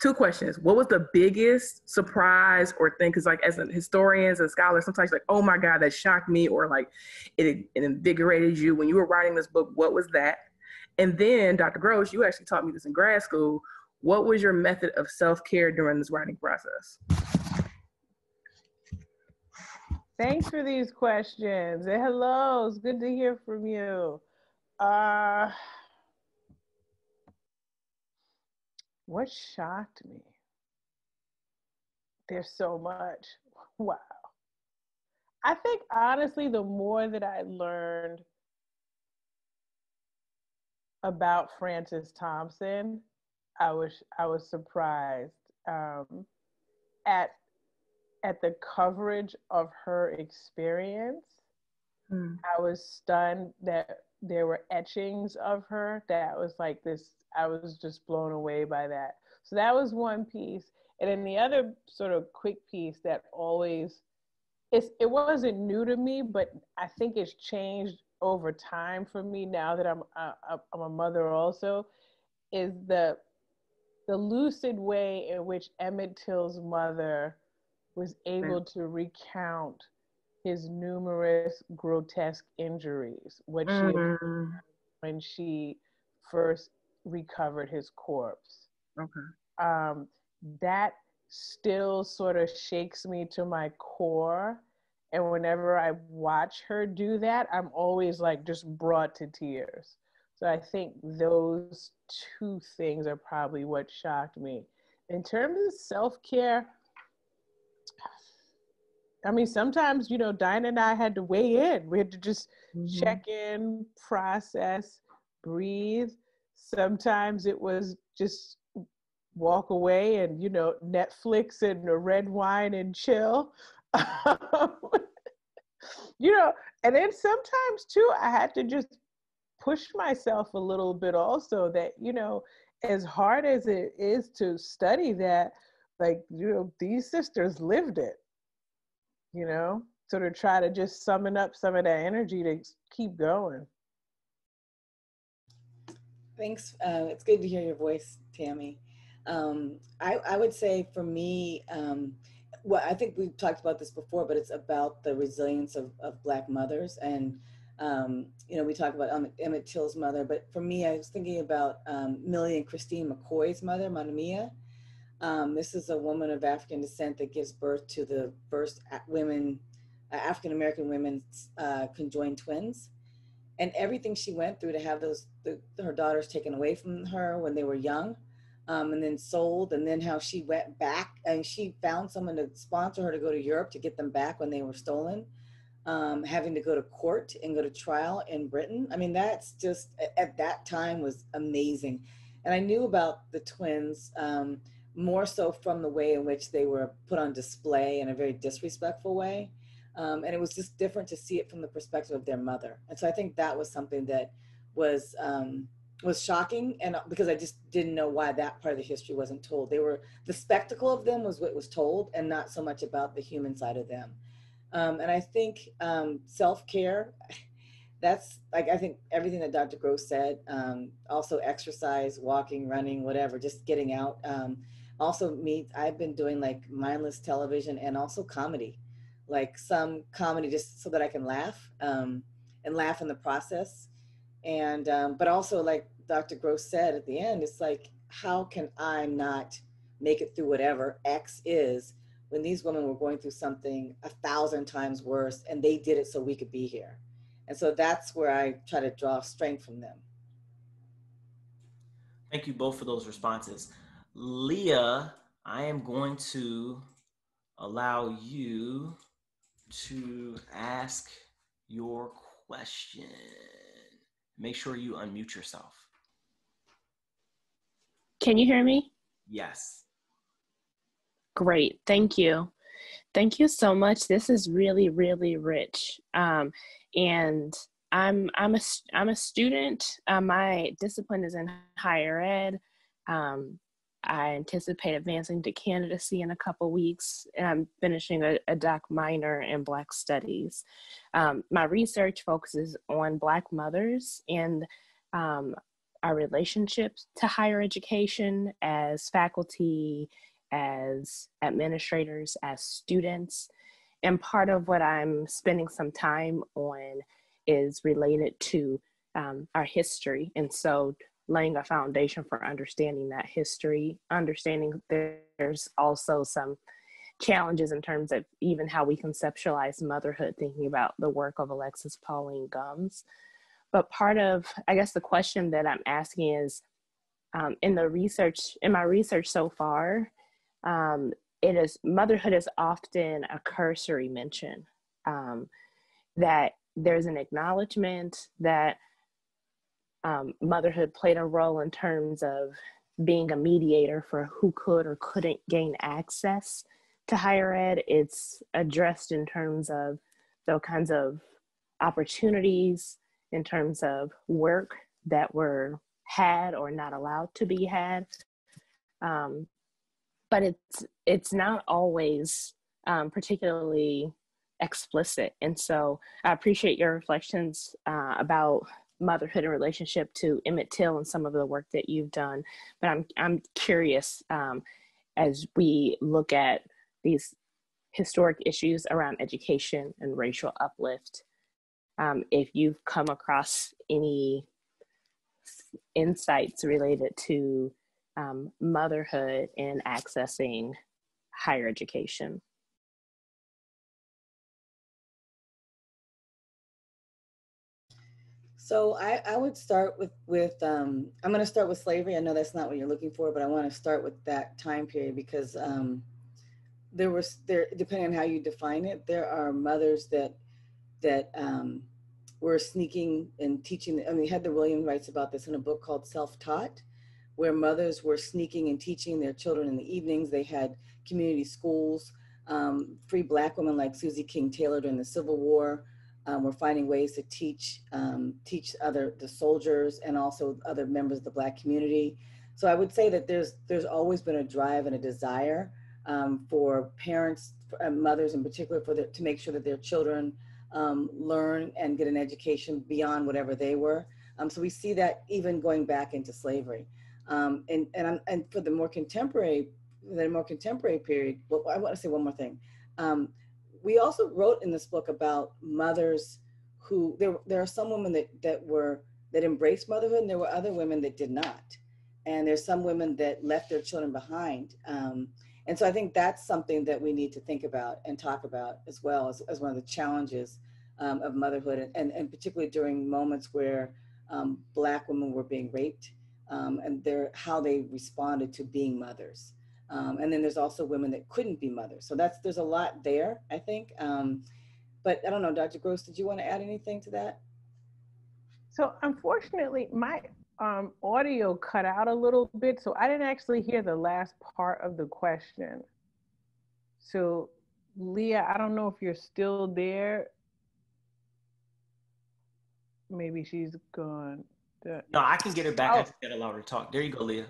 two questions. What was the biggest surprise or thing? Because like as a historian, as a scholar, sometimes like, oh my God, that shocked me, or like it, it invigorated you when you were writing this book. What was that? And then, Doctor Gross, you actually taught me this in grad school. What was your method of self-care during this writing process? Thanks for these questions. And hello, it's good to hear from you. Uh, what shocked me? There's so much. Wow. I think honestly, the more that I learned about Frances Thompson, I was I was surprised um, at at the coverage of her experience. Mm. I was stunned that there were etchings of her that was like this. I was just blown away by that. So that was one piece, and then the other sort of quick piece that always. It's, it wasn't new to me, but I think it's changed over time for me now that I'm uh, I'm a mother also, is the the lucid way in which Emmett Till's mother was able to recount his numerous grotesque injuries, what she mm-hmm. when she first recovered his corpse. Okay. Um, that still sort of shakes me to my core. And whenever I watch her do that, I'm always like just brought to tears. So I think those two things are probably what shocked me. In terms of self-care, I mean, sometimes, you know, Daina and I had to weigh in. We had to just mm-hmm. check in, process, breathe. Sometimes it was just walk away and, you know, Netflix and a red wine and chill. You know, and then sometimes too, I had to just push myself a little bit also that, you know, as hard as it is to study that, like, you know, these sisters lived it, you know, sort of try to just summon up some of that energy to keep going. Thanks. Uh, it's good to hear your voice, Tammy. Um, I, I would say for me, um, well, I think we've talked about this before, but it's about the resilience of, of Black mothers. And, um, you know, we talk about Emmett, Emmett Till's mother, but for me, I was thinking about um, Millie and Christine McCoy's mother, Manamiya. Um, this is a woman of African descent that gives birth to the first women, African-American women uh, conjoined twins. And everything she went through to have those the, her daughters taken away from her when they were young, Um, and then sold, and then how she went back and she found someone to sponsor her to go to Europe to get them back when they were stolen, um, having to go to court and go to trial in Britain. I mean, that's just, at that time was amazing. And I knew about the twins um, more so from the way in which they were put on display in a very disrespectful way. Um, and it was just different to see it from the perspective of their mother. And so I think that was something that was, um, was shocking, and because I just didn't know why that part of the history wasn't told. They were, the spectacle of them was what was told and not so much about the human side of them. Um, and I think um, self-care, that's like, I think everything that Doctor Gross said, um, also exercise, walking, running, whatever, just getting out. Um, also me, I've been doing like mindless television and also comedy, like some comedy just so that I can laugh um, and laugh in the process. And, um, but also like Doctor Gross said at the end, it's like, how can I not make it through whatever X is when these women were going through something a thousand times worse and they did it so we could be here. And so that's where I try to draw strength from them. Thank you both for those responses. Leah, I am going to allow you to ask your question. Make sure you unmute yourself. Can you hear me? Yes. Great, thank you. Thank you so much. This is really, really rich. Um, and I'm, I'm, a, I'm a student. Uh, my discipline is in higher ed. Um, I anticipate advancing to candidacy in a couple weeks, and I'm finishing a, a doc minor in Black Studies. Um, my research focuses on Black mothers and um, our relationships to higher education as faculty, as administrators, as students. And part of what I'm spending some time on is related to um, our history. And so laying a foundation for understanding that history, understanding there's also some challenges in terms of even how we conceptualize motherhood, thinking about the work of Alexis Pauline Gumbs. But part of, I guess, the question that I'm asking is, um, in the research, in my research so far, um, it is, motherhood is often a cursory mention, um, that there's an acknowledgement that um, motherhood played a role in terms of being a mediator for who could or couldn't gain access to higher ed. It's addressed in terms of the kinds of opportunities, in terms of work that were had or not allowed to be had. Um, but it's, it's not always um, particularly explicit. And so I appreciate your reflections uh, about motherhood in relationship to Emmett Till and some of the work that you've done. But I'm, I'm curious, um, as we look at these historic issues around education and racial uplift, um, if you've come across any insights related to um, motherhood and accessing higher education. So I, I would start with, with um, I'm going to start with slavery. I know that's not what you're looking for, but I want to start with that time period because um, there was, there, depending on how you define it, there are mothers that that um, were sneaking and teaching. I mean, Heather Williams writes about this in a book called Self-Taught, where mothers were sneaking and teaching their children in the evenings. They had community schools. Um, free Black women like Susie King Taylor during the Civil War. Um, we're finding ways to teach um, teach other the soldiers and also other members of the Black community. So I would say that there's there's always been a drive and a desire um, for parents, uh, mothers in particular, for their, to make sure that their children um, learn and get an education beyond whatever they were. Um, so we see that even going back into slavery, um, and and I'm, and for the more contemporary the more contemporary period. Well, I want to say one more thing. Um, We also wrote in this book about mothers who, there, there are some women that, that were, that embraced motherhood, and there were other women that did not. And there's some women that left their children behind. Um, and so I think that's something that we need to think about and talk about as well as, as one of the challenges um, of motherhood, and, and, and particularly during moments where um, Black women were being raped um, and their, how they responded to being mothers. Um, and then there's also women that couldn't be mothers. So that's, there's a lot there, I think. Um, but I don't know, Doctor Gross, did you want to add anything to that? So unfortunately, my um, audio cut out a little bit, so I didn't actually hear the last part of the question. So Leah, I don't know if you're still there. Maybe she's gone. No, I can get her back. Oh. I can get her louder talk. There you go, Leah.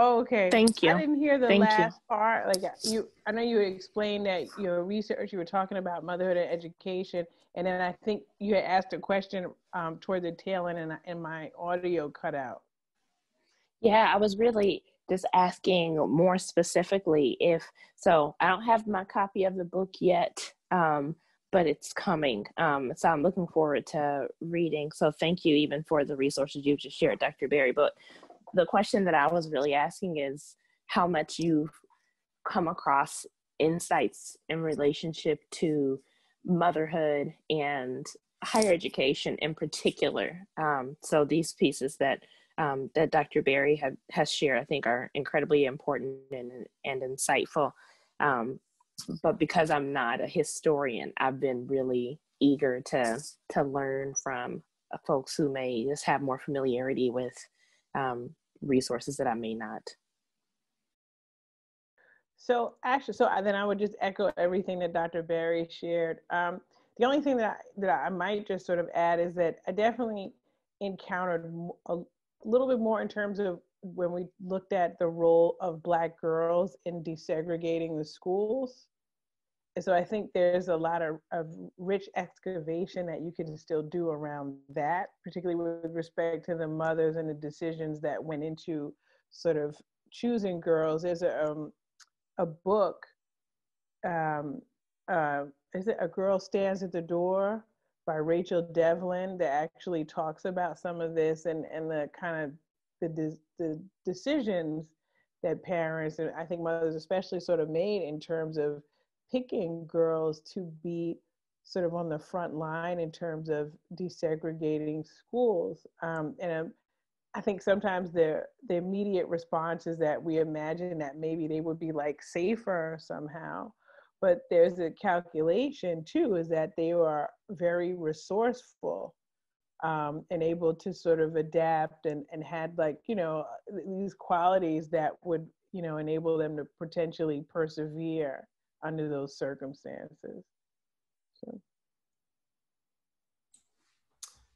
Oh, okay. Thank you. I didn't hear the Thank last you. part. Like you, I know you explained that your research, you were talking about motherhood and education, and then I think you had asked a question um, toward the tail end, and, and my audio cut out. Yeah, I was really just asking more specifically if, so I don't have my copy of the book yet, um, but it's coming. Um, so I'm looking forward to reading. So thank you even for the resources you just shared, Doctor Berry. But the question that I was really asking is how much you've come across insights in relationship to motherhood and higher education in particular. Um, so these pieces that um, that Doctor Berry have, has shared, I think, are incredibly important and, and insightful. Um, but because I'm not a historian, I've been really eager to, to learn from folks who may just have more familiarity with um, resources that I may not. So actually, so I, then I would just echo everything that Doctor Berry shared. Um, the only thing that I, that I might just sort of add is that I definitely encountered a little bit more in terms of when we looked at the role of Black girls in desegregating the schools. And so I think there's a lot of, of rich excavation that you can still do around that, particularly with respect to the mothers and the decisions that went into sort of choosing girls. There's a, um, a book, um, uh, is it A Girl Stands at the Door by Rachel Devlin, that actually talks about some of this and, and the kind of the, de the decisions that parents, and I think mothers especially, sort of made in terms of picking girls to be sort of on the front line in terms of desegregating schools. Um, and um, I think sometimes the, the immediate response is that we imagine that maybe they would be like safer somehow, but there's a calculation too, is that they are very resourceful um, and able to sort of adapt and, and had like, you know, these qualities that would, you know, enable them to potentially persevere under those circumstances. So.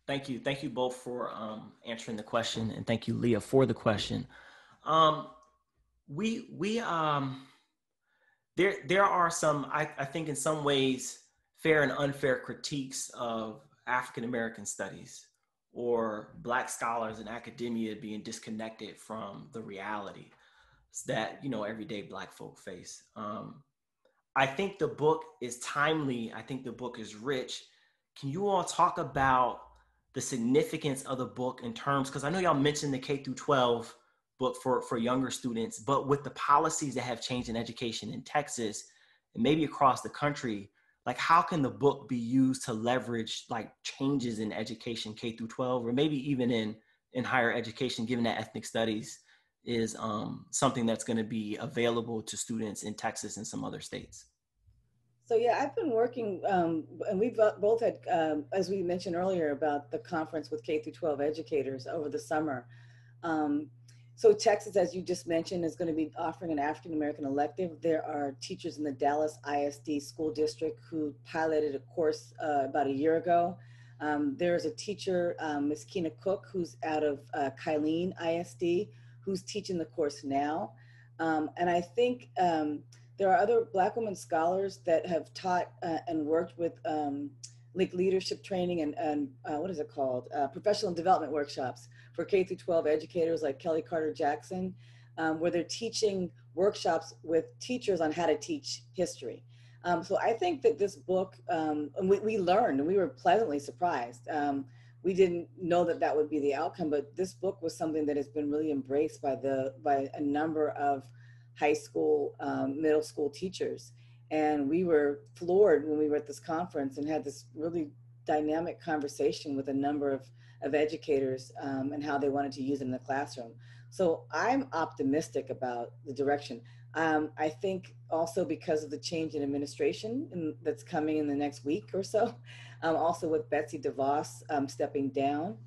Thank you. Thank you both for um, answering the question, and thank you, Leah, for the question. Um, we, we um, there, there are some, I, I think in some ways, fair and unfair critiques of African-American studies or Black scholars in academia being disconnected from the reality that, you know, everyday Black folk face. Um, I think the book is timely. I think the book is rich. Can you all talk about the significance of the book in terms, because I know y'all mentioned the K through twelve book for, for younger students, but with the policies that have changed in education in Texas and maybe across the country, like how can the book be used to leverage like changes in education K through twelve, or maybe even in, in higher education, given that ethnic studies is um, something that's going to be available to students in Texas and some other states? So yeah, I've been working, um, and we've both had, um, as we mentioned earlier, about the conference with K through twelve educators over the summer. Um, so Texas, as you just mentioned, is going to be offering an African-American elective. There are teachers in the Dallas I S D school district who piloted a course uh, about a year ago. Um, there is a teacher, um, Miz Keena Cook, who's out of uh, Kylene I S D, who's teaching the course now. Um, and I think um, there are other Black women scholars that have taught uh, and worked with um, like leadership training and, and uh, what is it called? Uh, professional development workshops for K through twelve educators like Kelly Carter Jackson, um, where they're teaching workshops with teachers on how to teach history. Um, so I think that this book, um, and we, we learned and we were pleasantly surprised. Um, We didn't know that that would be the outcome, but this book was something that has been really embraced by the by a number of high school, um, middle school teachers. And we were floored when we were at this conference and had this really dynamic conversation with a number of, of educators um, and how they wanted to use it in the classroom. So I'm optimistic about the direction. Um, I think also because of the change in administration in, that's coming in the next week or so, um, also with Betsy DeVos um, stepping down,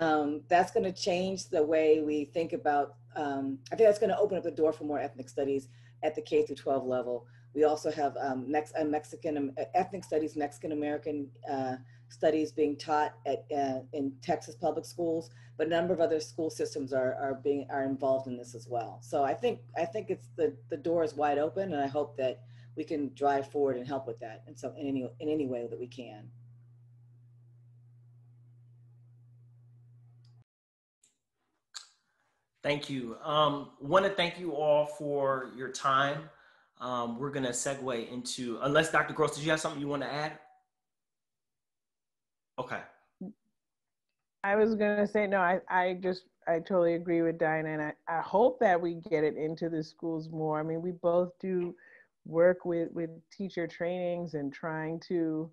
um, that's going to change the way we think about, um, I think that's going to open up the door for more ethnic studies at the K through twelve level. We also have um, Mex uh, Mexican, um, ethnic studies, Mexican-American uh, studies being taught at, uh, in Texas public schools, but a number of other school systems are, are being are involved in this as well. So I think I think it's the, the door is wide open, and I hope that we can drive forward and help with that, and so in any in any way that we can. Thank you. Um, want to thank you all for your time. Um, we're going to segue into, unless Doctor Gross, did you have something you want to add? Okay. I was going to say, no, I, I just, I totally agree with Daina, and I, I hope that we get it into the schools more. I mean, we both do work with, with teacher trainings and trying to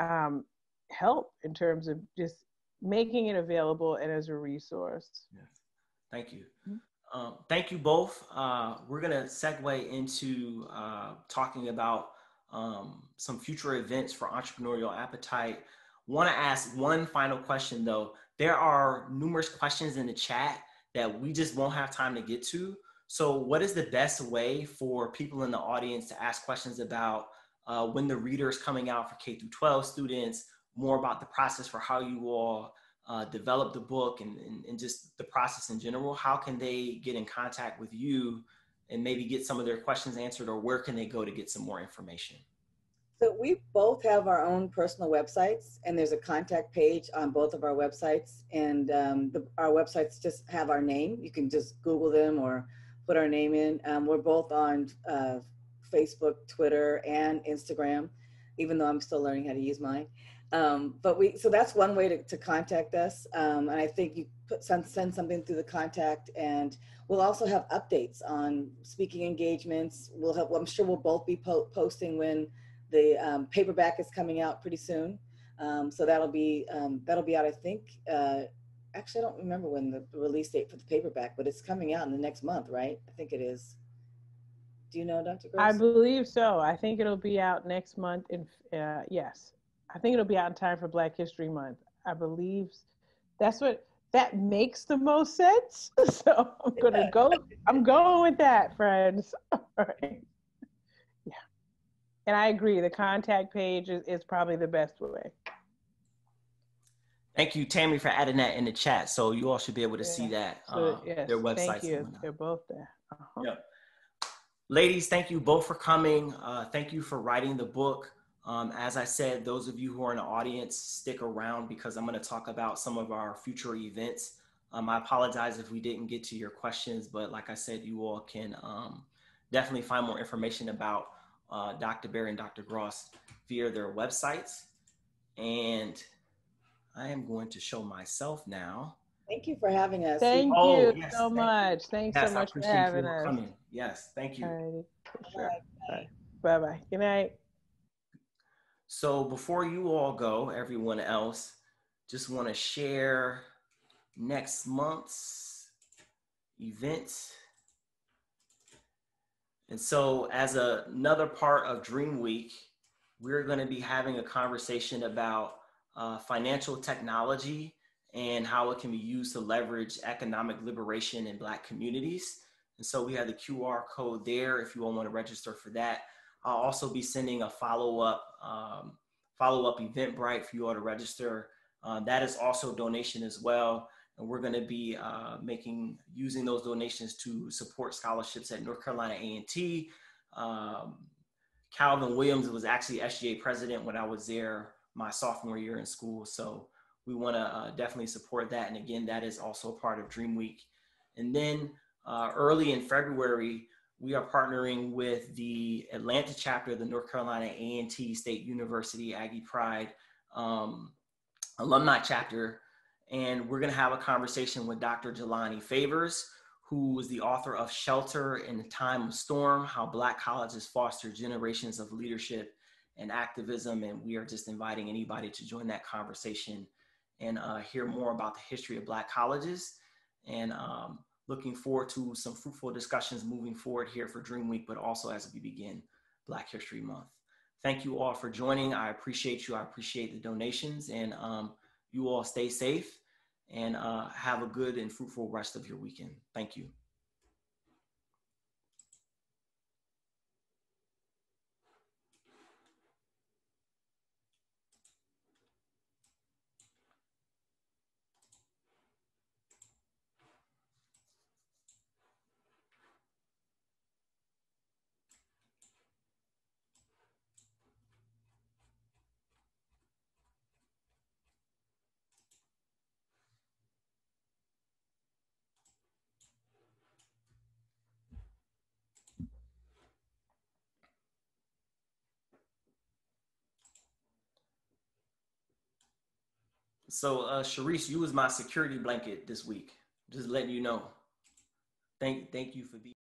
um, help in terms of just making it available and as a resource. Yes. Thank you. Mm-hmm. Um, thank you both. Uh, we're going to segue into uh, talking about um, some future events for Entrepreneurial Appetite. Want to ask one final question, though. There are numerous questions in the chat that we just won't have time to get to. So what is the best way for people in the audience to ask questions about uh, when the reader is coming out for K through twelve students, more about the process for how you all Uh, develop the book and, and, and just the process in general? How can they get in contact with you and maybe get some of their questions answered, or where can they go to get some more information? So we both have our own personal websites, and there's a contact page on both of our websites, and um, the, our websites just have our name. You can just Google them or put our name in. Um, we're both on uh, Facebook, Twitter, and Instagram, even though I'm still learning how to use mine. Um, but we, so that's one way to, to contact us. Um, and I think you put some, send something through the contact, and we'll also have updates on speaking engagements. We'll have, well, I'm sure we'll both be po posting when the um, paperback is coming out pretty soon. Um, so that'll be, um, that'll be out, I think, uh, actually, I don't remember when the release date for the paperback, but it's coming out in the next month, right? I think it is. Do you know, Doctor Gross? I believe so. I think it'll be out next month. In, uh, yes. I think it'll be out in time for Black History Month. I believe that's what, that makes the most sense. So I'm going to go, I'm going with that, friends. All right. Yeah. And I agree. The contact page is, is probably the best way. Thank you, Tammy, for adding that in the chat. So you all should be able to yeah. see that, uh, so, yes. their websites. Thank you. They're both there. Uh-huh. Yep. Ladies, thank you both for coming. Uh, thank you for writing the book. Um, as I said, those of you who are in the audience, stick around because I'm going to talk about some of our future events. Um, I apologize if we didn't get to your questions, but like I said, you all can um, definitely find more information about uh, Doctor Berry and Doctor Gross via their websites. And I am going to show myself now. Thank you for having us. Thank oh, you yes, so thank much. You. Thanks yes, so much for having us. Coming. Yes, thank you. All right. Sure. Bye-bye. Good night. So before you all go, everyone else, just want to share next month's events. And so as a, another part of Dream Week, we're going to be having a conversation about uh, financial technology and how it can be used to leverage economic liberation in Black communities. And so we have the Q R code there if you all want to register for that. I'll also be sending a follow-up um, follow-up Eventbrite for you all to register. Uh, that is also a donation as well. And we're going to be uh, making, using those donations to support scholarships at North Carolina A and T. Um, Calvin Williams was actually S G A president when I was there my sophomore year in school. So we want to uh, definitely support that. And again, that is also part of Dream Week. And then uh, early in February, we are partnering with the Atlanta chapter of the North Carolina A and T State University Aggie Pride um, alumni chapter. And we're gonna have a conversation with Doctor Jelani Favors, who is the author of Shelter in the Time of Storm, How Black Colleges Foster Generations of Leadership and Activism. And we are just inviting anybody to join that conversation and uh, hear more about the history of Black colleges. And um, looking forward to some fruitful discussions moving forward here for Dream Week, but also as we begin Black History Month. Thank you all for joining. I appreciate you. I appreciate the donations, and um, you all stay safe and uh, have a good and fruitful rest of your weekend. Thank you. So, uh, Sharice, you was my security blanket this week. Just letting you know. Thank, thank you for being.